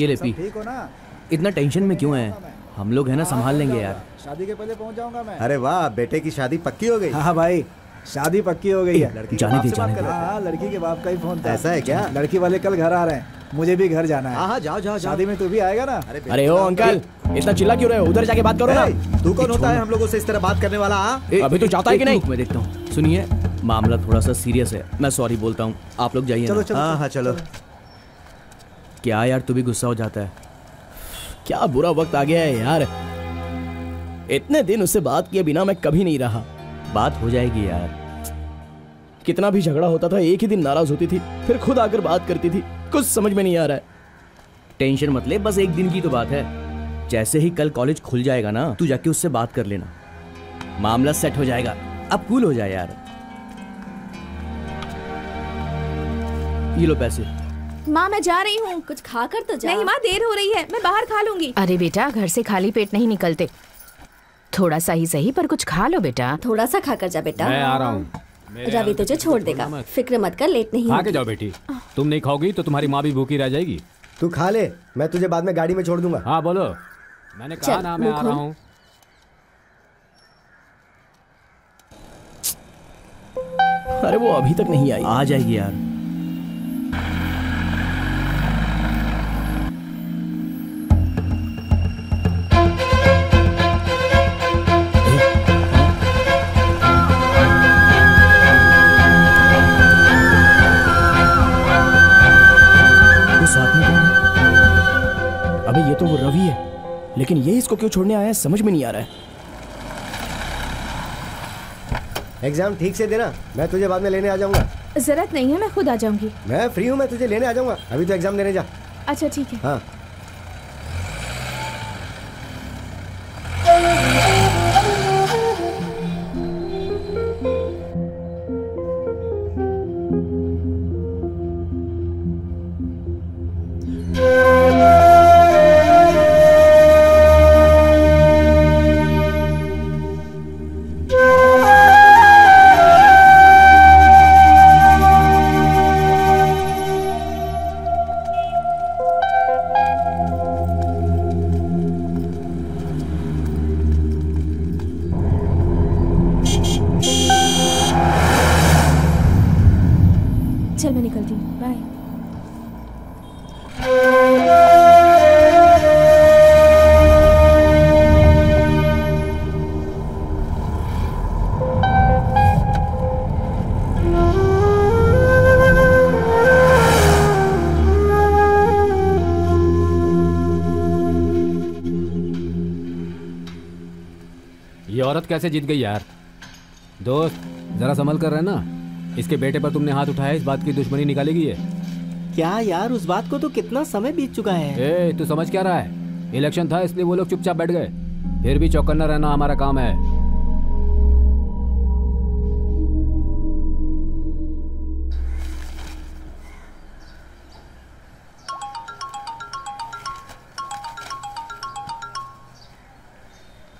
ये लेपी ठीक हो ना? इतना टेंशन में क्यों है? हम लोग है ना संभाल लेंगे यार, शादी के पहले पहुँच जाऊंगा मैं। अरे वाह, बेटे की शादी पक्की हो गई? हाँ भाई शादी पक्की हो गई है। जाने दे। हाँ लड़की के बाप का ही फोन था। ऐसा है क्या? लड़की वाले कल घर आ रहे हैं, मुझे भी घर जाना है। हाँ जाओ जाओ, शादी में तू भी आएगा ना? अरे ओ अंकल, इतना चिल्ला क्यों रहे हो, उधर जाके बात करो ना। तू कौन होता है हम लोगों से इस तरह बात करने वाला? अभी तो जाता है कि नहीं? मैं देखता हूँ। सुनिए मामला थोड़ा सा सीरियस है, मैं सॉरी बोलता हूँ, आप लोग जाइए। चलो चलो। क्या यार तू भी गुस्सा हो जाता है? क्या बुरा वक्त आ गया है यार। इतने दिन उससे बात किए बिना मैं कभी नहीं रहा। बात हो जाएगी यार। कितना भी झगड़ा होता था एक ही दिन नाराज होती थी, फिर खुद आकर बात करती थी। कुछ समझ में नहीं आ रहा है। टेंशन मत ले, बस एक दिन की तो बात है। जैसे ही कल कॉलेज खुल जाएगा ना, तू जाके उससे बात कर लेना, मामला सेट हो जाएगा। अब कूल हो जाए यार। ये लो पैसे। माँ मैं जा रही हूँ, कुछ खा कर तो जा। नहीं माँ देर हो रही है, मैं बाहर खा लूंगी। अरे बेटा घर से खाली पेट नहीं निकलते, थोड़ा सा ही सही पर कुछ खा लो बेटा। थोड़ा सा खा कर जा बेटा। मैं आ रहा हूँ। रवि तुझे छोड़ देगा, फिक्र मत कर, लेट नहीं। खा के जाओ बेटी, तुम नहीं खाओगी तो तुम्हारी माँ भी भूखी रह जाएगी। तू खा ले, मैं तुझे बाद में गाड़ी में छोड़ दूंगा। हाँ बोलो, मैंने कहा ना मैं आ रहा हूँ। अरे वो अभी तक नहीं आई, आ जाएगी यार। वो साथ में कौन है? अबे ये तो वो रवि है, लेकिन ये इसको क्यों छोड़ने आया है समझ में नहीं आ रहा है। एग्जाम ठीक से देना, मैं तुझे बाद में लेने आ जाऊंगा। जरूरत नहीं है, मैं खुद आ जाऊंगी। मैं फ्री हूँ, मैं तुझे लेने आ जाऊंगा। अभी तो एग्जाम देने जा। अच्छा ठीक है। हाँ कैसे जीत गई यार। दोस्त जरा संभल कर रहे ना, इसके बेटे पर तुमने हाथ उठाया, इस बात की दुश्मनी निकालेगी ये। क्या यार उस बात को तो कितना समय बीत चुका है। ए तू समझ क्या रहा है? इलेक्शन था इसलिए वो लोग चुपचाप बैठ गए, फिर भी चौकन्ना रहना हमारा काम है।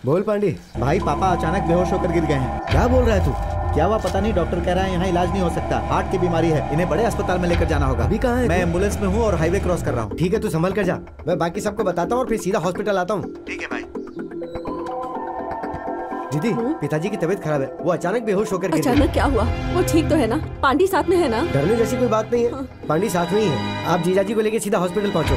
बोल पांडे भाई, पापा अचानक बेहोश होकर गिर गए हैं। क्या बोल रहा है तू? क्या हुआ पता नहीं, डॉक्टर कह रहा है यहाँ इलाज नहीं हो सकता, हार्ट की बीमारी है, इन्हें बड़े अस्पताल में लेकर जाना होगा। अभी कहाँ है? मैं एम्बुलेंस में हूँ और हाईवे क्रॉस कर रहा हूँ। ठीक है तू संभल कर जा, मैं बाकी सबको बताता हूँ और फिर सीधा हॉस्पिटल आता हूँ। ठीक है भाई। दीदी पिताजी की तबीयत खराब है, वो अचानक बेहोश होकर गिर गए। क्या हुआ? वो ठीक तो है ना? पांडे साथ में है ना? डरने जैसी कोई बात नहीं है, पांडे साथ में ही है। आप जीजाजी को लेकर सीधा हॉस्पिटल पहुँचो।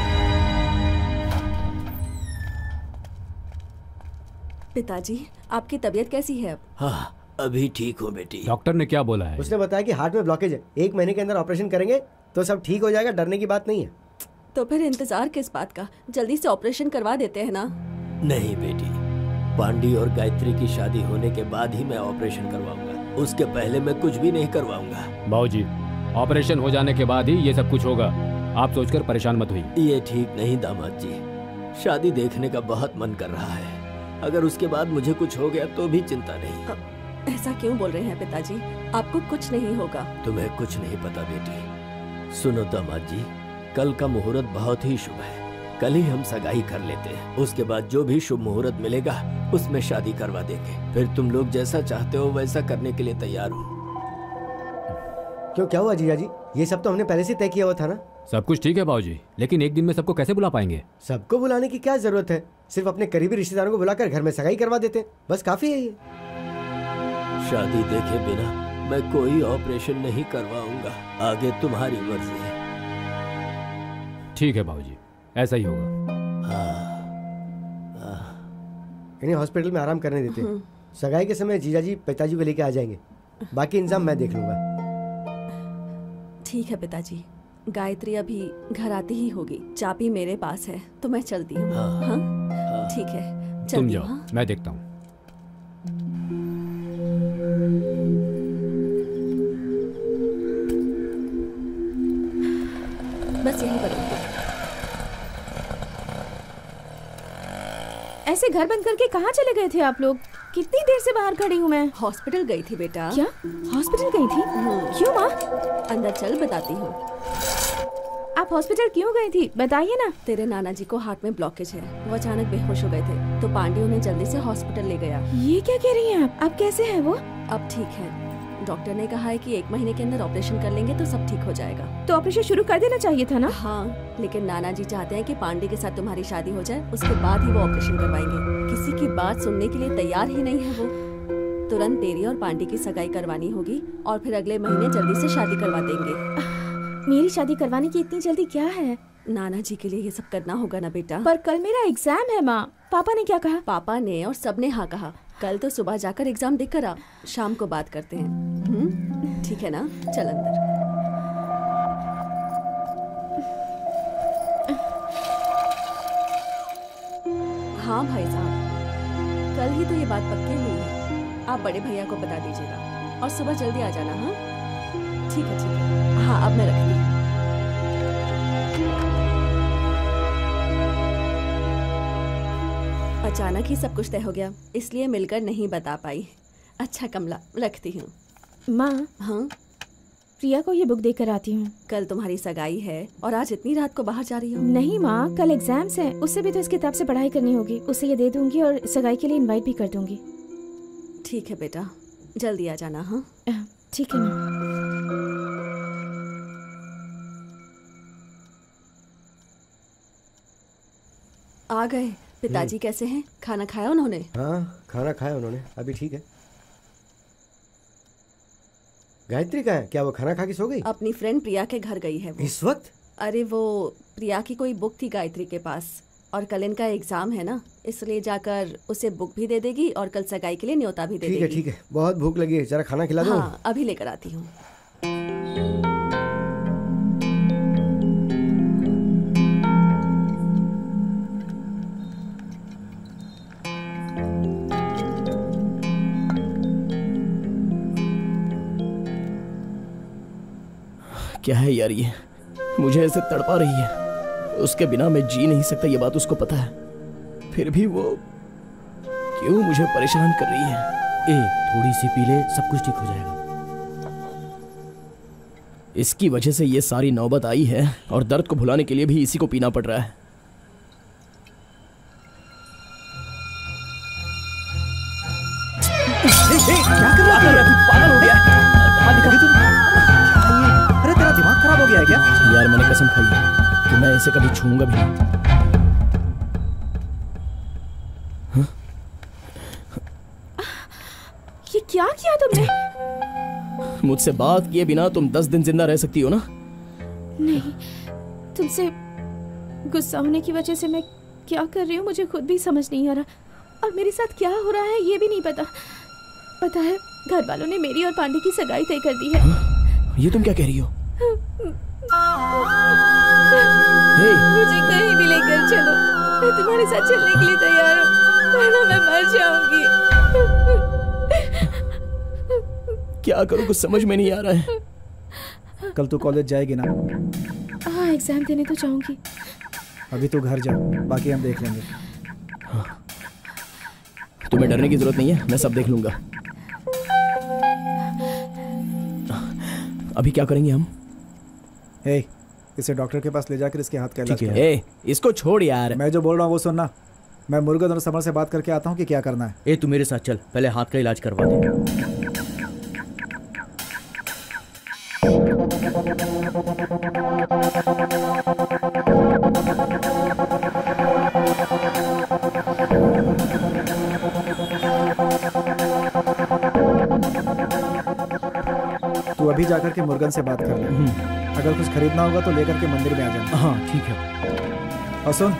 पिताजी आपकी तबीयत कैसी है अब? हाँ अभी ठीक हो बेटी। डॉक्टर ने क्या बोला है? उसने बताया कि हार्ट में ब्लॉकेज है, 1 महीने के अंदर ऑपरेशन करेंगे तो सब ठीक हो जाएगा, डरने की बात नहीं है। तो फिर इंतजार किस बात का, जल्दी से ऑपरेशन करवा देते हैं ना। नहीं बेटी, पांडे और गायत्री की शादी होने के बाद ही मैं ऑपरेशन करवाऊंगा, उसके पहले मैं कुछ भी नहीं करवाऊंगा। बाबूजी ऑपरेशन हो जाने के बाद ही ये सब कुछ होगा, आप सोचकर परेशान मत होइए। ये ठीक नहीं दामाद जी, शादी देखने का बहुत मन कर रहा है, अगर उसके बाद मुझे कुछ हो गया तो भी चिंता नहीं। ऐसा क्यों बोल रहे हैं पिताजी, आपको कुछ नहीं होगा। तुम्हें कुछ नहीं पता बेटी। सुनो दामाद जी, कल का मुहूर्त बहुत ही शुभ है, कल ही हम सगाई कर लेते हैं, उसके बाद जो भी शुभ मुहूर्त मिलेगा उसमें शादी करवा देंगे। फिर तुम लोग जैसा चाहते हो वैसा करने के लिए तैयार हूँ। क्यों क्या हुआ जीजा जी? ये सब तो हमने पहले से तय किया हुआ था ना। सब कुछ ठीक है बाबूजी, लेकिन एक दिन में सबको कैसे बुला पाएंगे? सबको बुलाने की क्या जरूरत है, सिर्फ अपने करीबी रिश्तेदारों को बुलाकर घर में सगाई करवा देते, बस काफी है ये। शादी देखे बिना मैं कोई ऑपरेशन नहीं करवाऊंगा, आगे तुम्हारी मर्जी है। ठीक है बाबूजी, ऐसा ही होगा। इन्हें हॉस्पिटल में आराम करने देते, सगाई के समय जीजाजी पिताजी को लेकर आ जाएंगे, बाकी इंतजाम मैं देख लूंगा। ठीक है पिताजी। गायत्री अभी घर आती ही होगी। चाबी मेरे पास है तो मैं चलती हूँ। हाँ ठीक है, तुम जाओ, मैं देखता हूँ। बस यहीं पर ऐसे घर बंद करके कहाँ चले गए थे आप लोग? कितनी देर से बाहर खड़ी हूँ मैं। हॉस्पिटल गई थी बेटा। क्या हॉस्पिटल गई थी? क्यों माँ? अंदर चल, बताती हूँ। आप हॉस्पिटल क्यों गई थी बताइए ना। तेरे नाना जी को हार्ट में ब्लॉकेज है, वो अचानक बेहोश हो गए थे तो पांडे उन्हें जल्दी से हॉस्पिटल ले गया। ये क्या कह रही हैं आप? अब कैसे है वो? अब ठीक है, डॉक्टर ने कहा है कि 1 महीने के अंदर ऑपरेशन कर लेंगे तो सब ठीक हो जाएगा। तो ऑपरेशन शुरू कर देना चाहिए था ना। हाँ, लेकिन नाना जी चाहते हैं कि पांडे के साथ तुम्हारी शादी हो जाए, उसके बाद ही वो ऑपरेशन करवाएंगे। किसी की बात सुनने के लिए तैयार ही नहीं है वो। तुरंत तेरी और पांडे की सगाई करवानी होगी और फिर अगले महीने जल्दी से शादी करवा देंगे। मेरी शादी करवाने की इतनी जल्दी क्या है? नाना जी के लिए ये सब करना होगा ना बेटा। पर कल मेरा एग्जाम है माँ। पापा ने क्या कहा? पापा ने और सबने हाँ कहा। कल तो सुबह जाकर एग्जाम देख कर आ, शाम को बात करते हैं। ठीक है ना, चल अंदर। हाँ भाई साहब, कल ही तो ये बात पक्की हुई है। आप बड़े भैया को बता दीजिएगा और सुबह जल्दी आ जाना। हाँ ठीक है, ठीक है। हाँ अब मैं रखती हूँ। अचानक ही सब कुछ तय हो गया इसलिए मिलकर नहीं बता पाई। अच्छा कमला, रखती हूँ। माँ। हाँ। प्रिया को ये बुक देकर आती हूँ। कल तुम्हारी सगाई है और आज इतनी रात को बाहर जा रही हो? नहीं माँ, कल एग्जाम्स हैं, उससे भी तो इस किताब से पढ़ाई करनी होगी। उसे ये दे दूंगी और सगाई के लिए इनवाइट भी कर दूंगी। ठीक है बेटा, जल्दी आ जाना। हाँ ठीक है माँ। आ गए पिताजी, कैसे हैं? खाना खाया उन्होंने? हाँ खाना खाया उन्होंने, अभी ठीक है। गायत्री कहाँ है? क्या वो खाना खा के सो गई? अपनी फ्रेंड प्रिया के घर गई है वो। इस वक्त? अरे वो प्रिया की कोई बुक थी गायत्री के पास और कल इनका एग्जाम है ना, इसलिए जाकर उसे बुक भी दे देगी और कल सगाई के लिए न्योता भी दे देगी। ठीक है, बहुत भूख लगी है, जरा खाना खिला दो। हाँ, अभी लेकर आती हूँ। क्या है यार ये, मुझे ऐसे तड़पा रही है, उसके बिना मैं जी नहीं सकता, ये बात उसको पता है। फिर भी वो क्यों मुझे परेशान कर रही है? ए थोड़ी सी पी ले, सब कुछ ठीक हो जाएगा। इसकी वजह से ये सारी नौबत आई है और दर्द को भुलाने के लिए भी इसी को पीना पड़ रहा है। क्या कर रहा है? पागल हो गया हो गया है क्या? यार मैंने कसम खाई है कि मैं इसे कभी छूऊंगा भी नहीं। ये क्या किया तुमने? मुझसे बात किए बिना तुम 10 दिन जिंदा रह सकती हो ना? नहीं, तुमसे गुस्सा होने की वजह से मैं क्या कर रही हूँ मुझे खुद भी समझ नहीं आ रहा और मेरे साथ क्या हो रहा है ये भी नहीं पता। पता है घर वालों ने मेरी और पांडे की सगाई तय कर दी है। ये तुम क्या कह रही हो? मुझे कहीं भी लेकर चलो, मैं तुम्हारे साथ चलने के लिए तैयार हूँ, वरना मैं मर जाऊंगी। क्या करूँ कुछ समझ में नहीं आ रहा है। कल तो कॉलेज जाएगी ना? हाँ एग्जाम देने तो जाऊंगी। अभी तो घर जाओ, बाकी हम देख लेंगे। हाँ। तुम्हें डरने की जरूरत नहीं है, मैं सब देख लूंगा। अभी क्या करेंगे हम? ए, इसे डॉक्टर के पास ले जाकर इसके हाथ का इलाज करें। ए, इसको छोड़ यार। मैं जो बोल रहा हूँ वो सुनना। मैं मुर्गन और समर से बात करके आता हूँ कि क्या करना है। ए तू मेरे साथ चल, पहले हाथ का इलाज करवा दे। अभी जाकर के मुर्गन से बात कर ले, अगर कुछ खरीदना होगा तो लेकर के मंदिर में आ जाना। हाँ ठीक है। और सुन,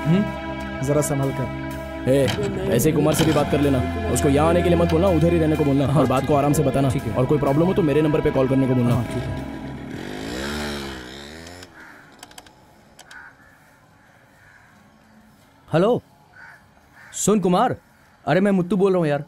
जरा संभल कर। ऐसे कुमार से भी बात कर लेना, उसको यहाँ आने के लिए मत बोलना, उधर ही रहने को बोलना। हाँ, और बात को आराम से बताना। और कोई प्रॉब्लम हो तो मेरे नंबर पे कॉल करने को बोलना। हाँ, ठीक है। हेलो सुन कुमार, अरे मैं मुत्तू बोल रहा हूँ यार।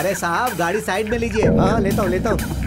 अरे साहब गाड़ी साइड में लीजिए। हाँ लेता हूँ लेता हूँ।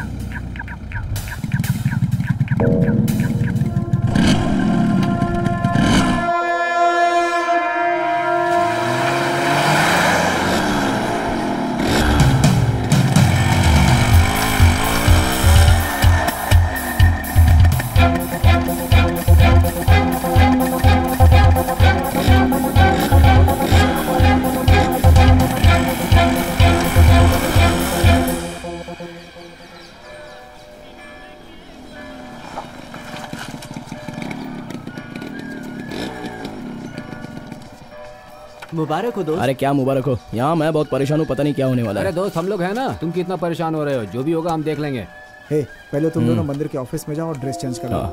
मुबारक हो दोस्त। अरे क्या मुबारक हो, यहाँ मैं बहुत परेशान हूँ, पता नहीं क्या होने वाला है। अरे दोस्त हम लोग हैं ना, तुम कितना परेशान हो रहे हो, जो भी होगा हम देख लेंगे। हे पहले तुम दोनों मंदिर के ऑफिस में जाओ और ड्रेस चेंज कर लो।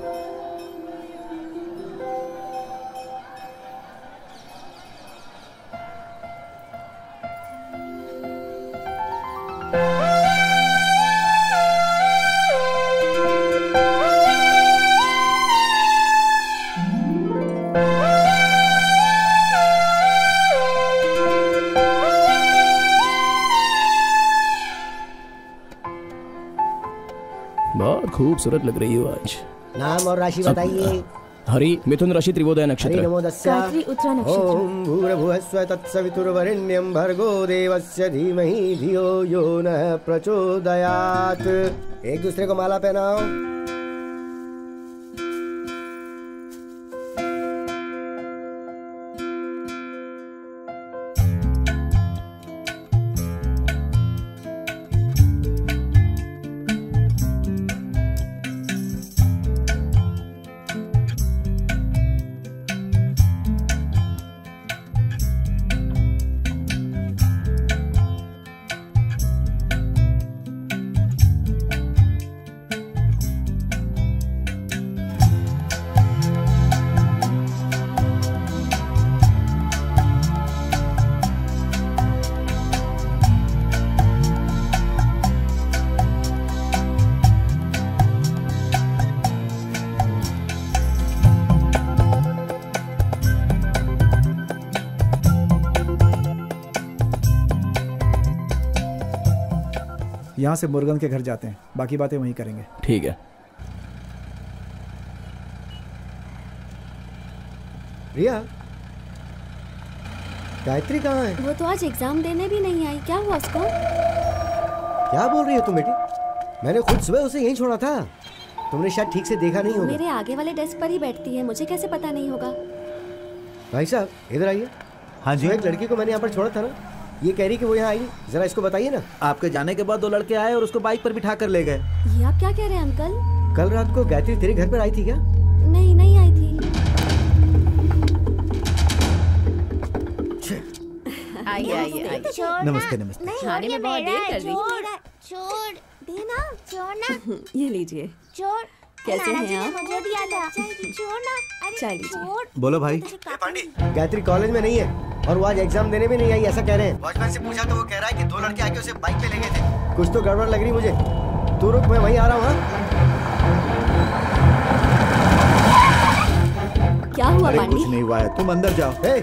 बहुत खूबसूरत लग रही हो आज। नाम और राशि बताइए। हरि मिथुन राशि त्रिवोदय नक्षत्र। ओम भूर्भुवः तत्सवितुर्वरेण्यं भर्गो देवस्य धीमहि धियो यो नः प्रचोदयात्। एक दूसरे को माला पहनाओ। यहाँ से मुर्गन के घर जाते हैं, बाकी बातें वहीं करेंगे। ठीक है। रिया, गायत्री कहाँ है? वो तो आज एग्जाम देने भी नहीं आई। क्या हुआ उसको? क्या बोल रही हो तुम बेटी? मैंने खुद सुबह उसे यहीं छोड़ा था, तुमने शायद ठीक से देखा नहीं होगा। मेरे आगे वाले डेस्क पर ही बैठती है, मुझे कैसे पता नहीं होगा। भाई साहब इधर आइए। हाँ जी। एक लड़की को मैंने यहाँ पर छोड़ा था ना, ये कह रही कि वो यहाँ आई, जरा इसको बताइए ना। आपके जाने के बाद दो लड़के आए और उसको बाइक पर बिठा कर ले गए। ये आप क्या कह रहे हैं अंकल? कल रात को गायत्री तेरे घर पर आई थी क्या? नहीं नहीं आई थी। आइए आइए। नमस्ते नमस्ते। खाने में बहुत देर कर रही। छोड़ देना, छोड़ ना। ये लीजिए। छोड़। कैसे हैं आप? छोड़। बोलो भाई। गायत्री कॉलेज में नहीं है और वो आज एग्जाम देने भी नहीं आई, ऐसा कह रहे हैं। वॉचमैन से पूछा तो वो कह रहा है कि दो लड़के आके उसे बाइक पे ले गए थे। कुछ तो गड़बड़ लग रही मुझे। तू रुक, मैं वहीं आ रहा हूँ। क्या हुआ? कुछ नहीं हुआ है, तुम अंदर जाओ। ए,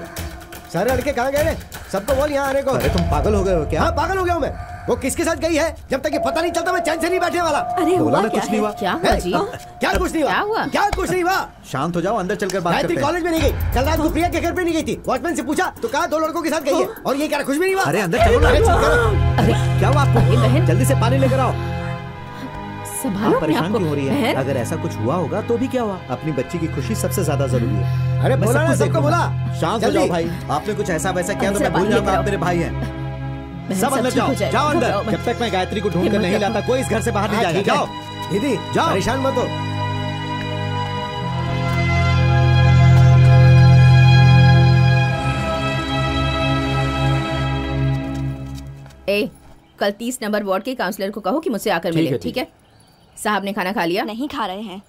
सारे लड़के कहाँ गए? सबको बोल यहाँ आने को। अरे तुम पागल हो गए हो क्या? हाँ पागल हो गया हूँ मैं। वो किसके साथ गई है जब तक ये पता नहीं चलता मैं चैन से नहीं बैठने वाला। अरे बोला ना कुछ नहीं हुआ। क्या हुआ जी? क्या कुछ नहीं हुआ? क्या कुछ नहीं हुआ? शांत हो जाओ, अंदर चलकर बात करते हैं। कॉलेज में नहीं गई, कल रात को प्रिया के घर पे नहीं गई थी। वॉचमैन से पूछा तो कहा दो लड़कों के साथ गई है और ये क्या कुछ भी नहीं हुआ। अरे अंदर चलो। अरे क्या हुआ आपको? जल्दी से पानी लेकर आओ। आप परेशान क्यों हो रही है? अगर ऐसा कुछ हुआ होगा तो भी क्या हुआ, अपनी बच्ची की खुशी सबसे ज्यादा जरूरी है। अरे बोला ना, सबको बोला। शांत हो जाओ भाई, आपने कुछ ऐसा वैसा किया तो मैं भूल जाऊंगा आप मेरे भाई हैं। सब अंदर जाओ, जाओ अंदर। जब तक मैं गायत्री को ढूंढ कर नहीं लाता कोई इस घर से बाहर नहीं जाएगा। जाओ दीदी जाओ, परेशान मत हो। ए, कल 30 नंबर वार्ड के काउंसलर को कहो कि मुझसे आकर मिले। ठीक है? साहब ने खाना खा लिया? नहीं खा रहे हैं।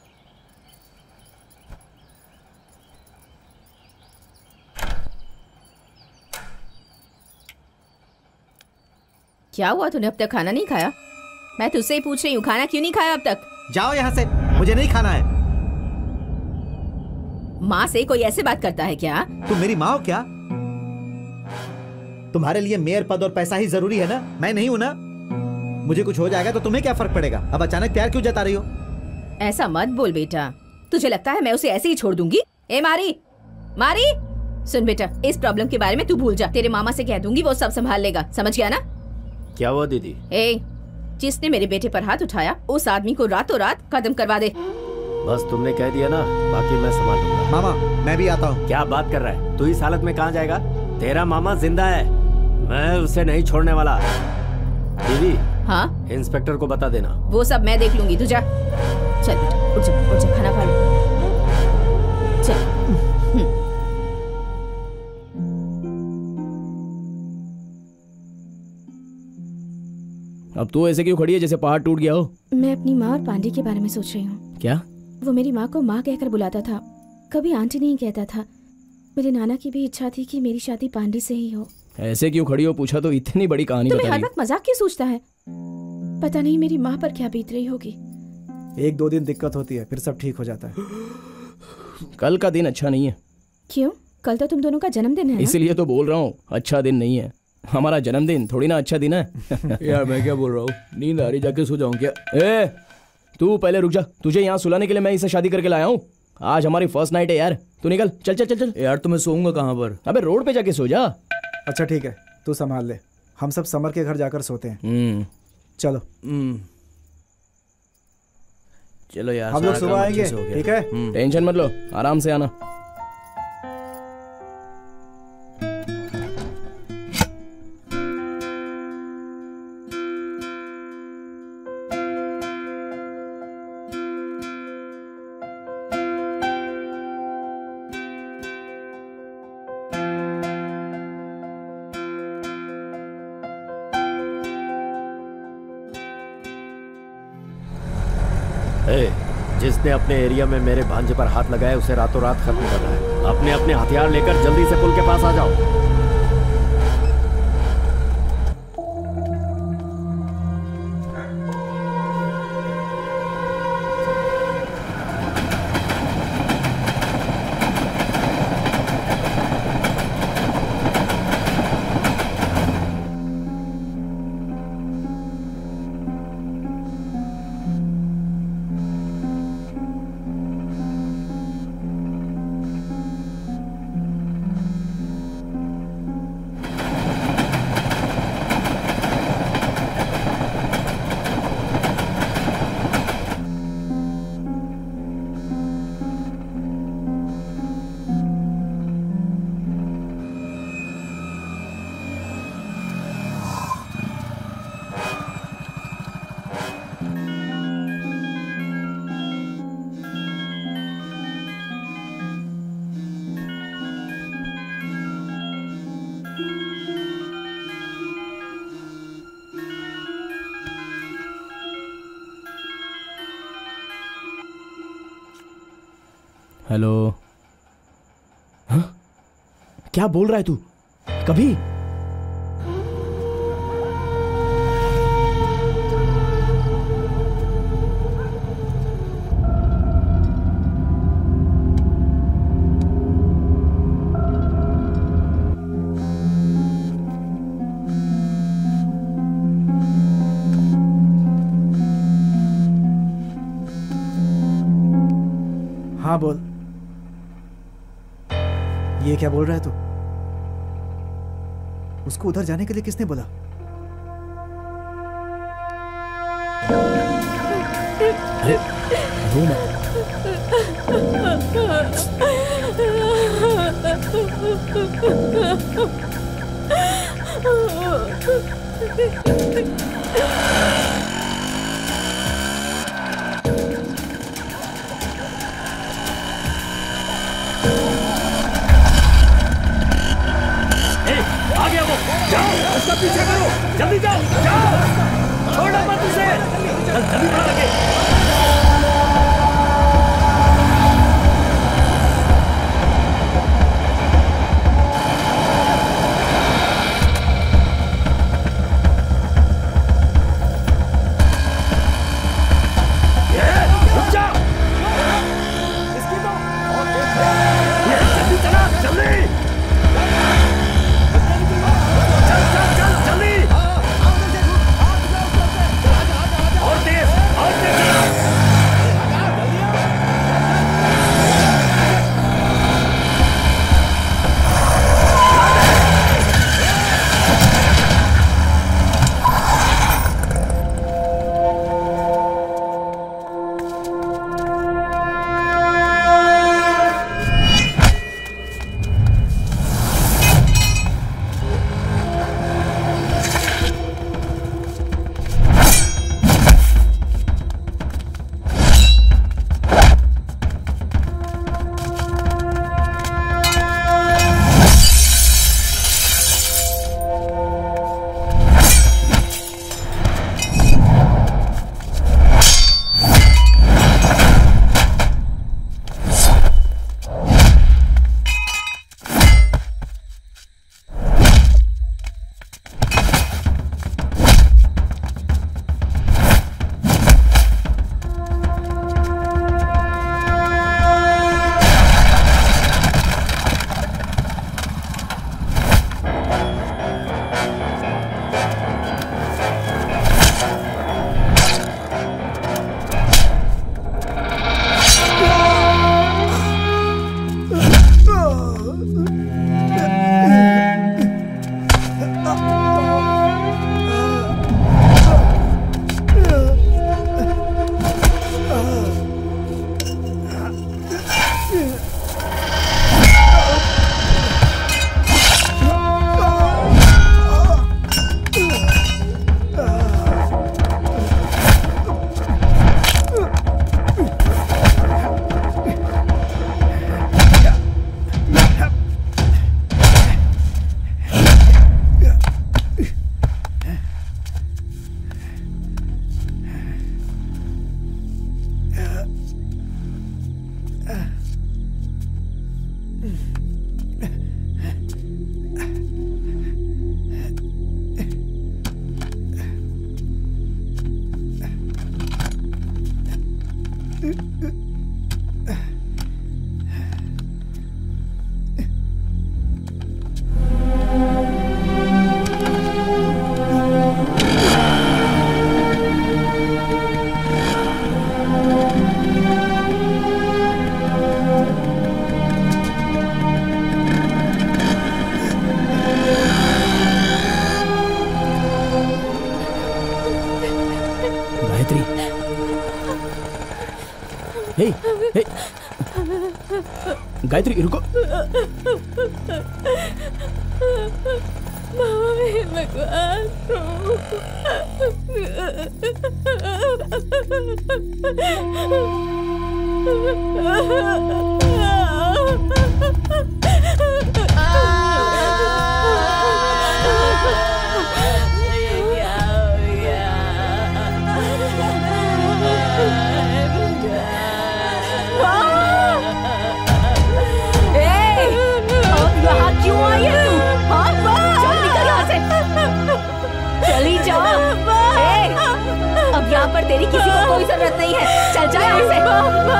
क्या हुआ, तूने अब तक खाना नहीं खाया? मैं तुझसे ही पूछ रही हूँ, खाना क्यों नहीं खाया अब तक? जाओ यहाँ से, मुझे नहीं खाना है। माँ से कोई ऐसे बात करता है क्या? तुम मेरी माँ हो क्या? तुम्हारे लिए मेयर पद और पैसा ही जरूरी है ना, मैं नहीं हूँ ना। मुझे कुछ हो जाएगा तो तुम्हें क्या फर्क पड़ेगा? अब अचानक प्यार क्यों जता रही हो? ऐसा मत बोल बेटा, तुझे लगता है मैं उसे ऐसे ही छोड़ दूंगी? ए मारी, मारी सुन बेटा, इस प्रॉब्लम के बारे में तू भूल जा। तेरे मामा से कह दूंगी, वो सब संभाल लेगा, समझ गया ना? क्या हुआ दीदी? ए, जिसने मेरे बेटे पर हाथ उठाया उस आदमी को रातों रात खत्म करवा दे। बस तुमने कह दिया ना, बाकी मैं संभाल लूंगा। मामा मैं भी आता हूँ। क्या बात कर रहा है तू? इस हालत में कहाँ जाएगा? तेरा मामा जिंदा है, मैं उसे नहीं छोड़ने वाला। दीदी। हाँ? इंस्पेक्टर को बता देना। वो सब मैं देख लूंगी, तू जा। चल बेटा, उठ जा, खाना खा ले। चल। अब तू ऐसे क्यों खड़ी है जैसे पहाड़ टूट गया हो? मैं अपनी माँ और पांडे के बारे में सोच रही हूँ। क्या? वो मेरी माँ को माँ कहकर बुलाता था, कभी आंटी नहीं कहता था। मेरे नाना की भी इच्छा थी कि मेरी शादी पांडे से ही हो। ऐसे क्यों खड़ी हो पूछा तो इतनी बड़ी कहानी बता रही। हर वक्त मजाक क्यों सोचता है? पता नहीं मेरी माँ पर क्या बीत रही होगी। 1-2 दिन दिक्कत होती है, फिर सब ठीक हो जाता है। कल का दिन अच्छा नहीं है। क्यों? कल तो तुम दोनों का जन्मदिन है। इसीलिए तो बोल रहा हूँ अच्छा दिन नहीं है। हमारा जन्मदिन थोड़ी ना अच्छा दिन है। यार मैं क्या बोल रहा हूँ, नींद आ रही, जाके सो जाऊँ क्या? ए, तू पहले रुक जा, तुझे यहाँ सुलाने के लिए मैं इसे शादी करके लाया हूँ। आज हमारी फर्स्ट नाइट है यार, तू निकल। चल चल चल चल। यार तो मैं सोऊंगा कहाँ पर? अबे रोड पे जाके सो जा। अच्छा ठीक है, तू संभाल ले, हम सब समर के घर जाकर सोते हैं। चलो चलो यार, हम लोग सुबह आएंगे। ठीक है, टेंशन मत लो, आराम से आना। जिसने अपने एरिया में मेरे भांजे पर हाथ लगाया उसे रातों रात खत्म करना है। अपने अपने हथियार लेकर जल्दी से पुल के पास आ जाओ। हेलो। हाँ? क्या बोल रहा है तू? कभी हाँ बोल, ये क्या बोल रहा है तू? उसको उधर जाने के लिए किसने बोला? अरे रो मत। Go! उसका पीछा करो, जल्दी जाओ, जाओ, छोड़ो मत उसे, जल्दी बढ़ो आगे। गायत्री रुको, भगवान तेरी किसी को कोई जरूरत नहीं है। चल जा यहाँ से,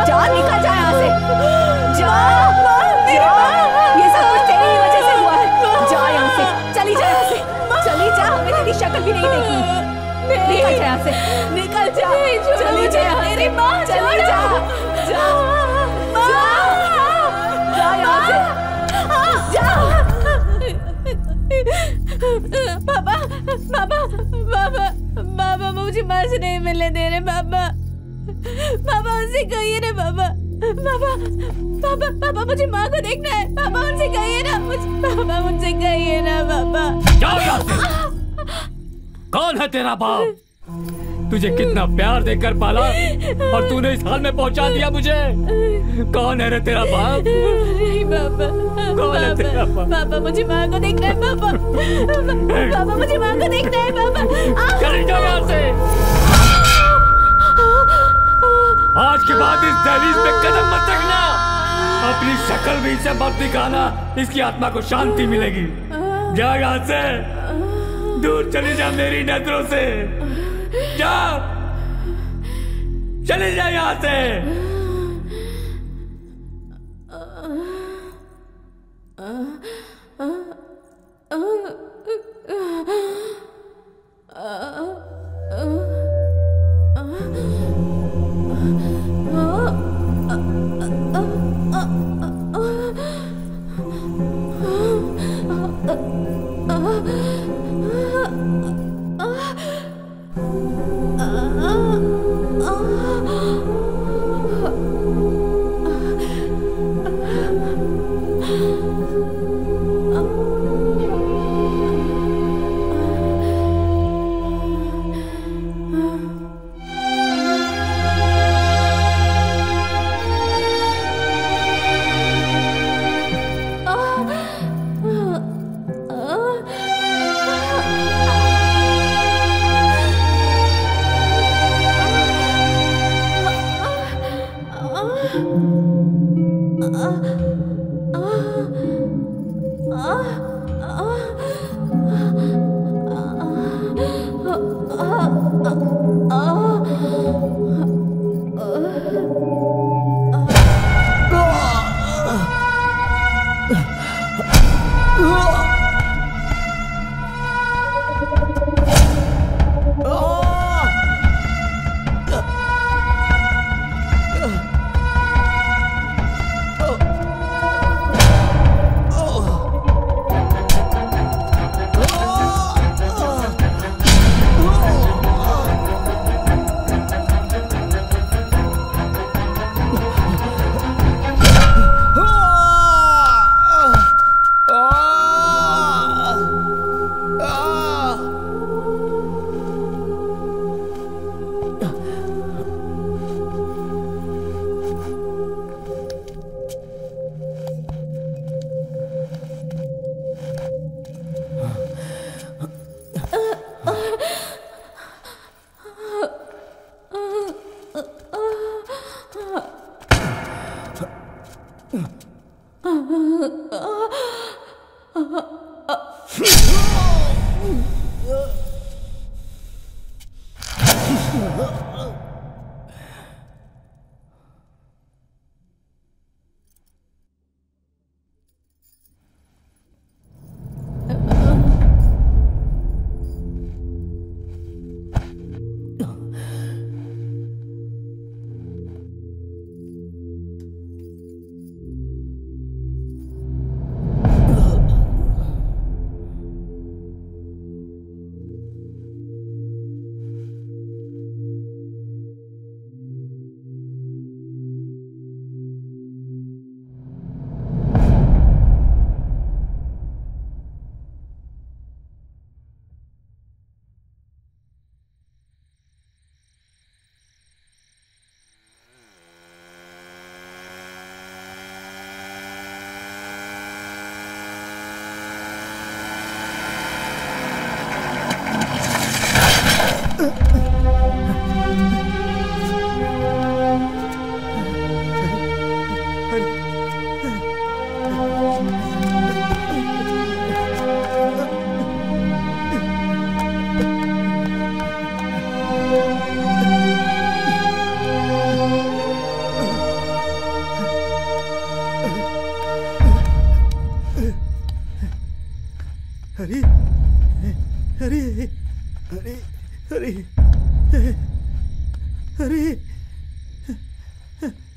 जा निकल जा यहाँ से, जा। ये सब कुछ तेरी वजह से हुआ है। जा यहाँ से, चली जा यहाँ से, चली जा। हमें तेरी शक्ल भी नहीं देखी। निकल जा यहाँ से, निकल जा, चली जा यहाँ से, चली जा, जा, जा यहाँ से, जा। बाबा, बाबा, बाबा, बाबा मुझे माँ से नहीं मिलने दे रहे। बाबा, बाबा उनसे कहिए ना। बाबा, बाबा, बाबा, बाबा मुझे माँ को देखना है। बाबा उनसे कहिए ना, बाबा मुझसे कहिए ना। बाबा, जाओ यहाँ से। कौन है तेरा बाप? तुझे कितना प्यार देकर पाला और तूने इस हाल में पहुंचा दिया मुझे। कौन है रे तेरा बाप? नहीं बाबा, कौन है तेरा बाप? बाबा मुझे माँ को देखना है बाबा, बाबा मुझे माँ को देखना है बाबा। चल जाओ यहाँ से। आज के बाद इस दहलीज पे कदम मत रखना। अपनी शक्ल भी इसे मत दिखाना, इसकी आत्मा को शांति मिलेगी। जा यहाँ से, दूर चले जा मेरी नजरों से। जा, चले जा यहाँ से।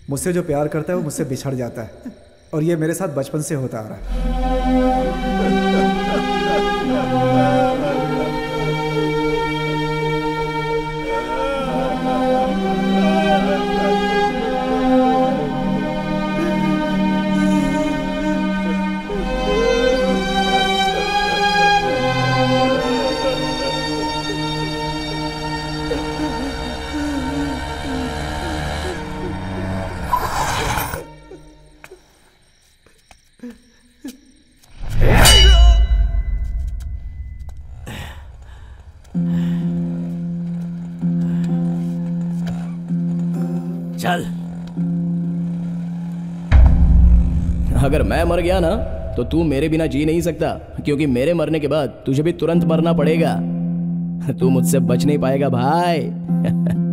मुझसे जो प्यार करता है वो मुझसे बिछड़ जाता है और ये मेरे साथ बचपन से होता आ रहा है। चल। अगर मैं मर गया ना तो तू मेरे बिना जी नहीं सकता, क्योंकि मेरे मरने के बाद तुझे भी तुरंत मरना पड़ेगा। तू मुझसे बच नहीं पाएगा भाई।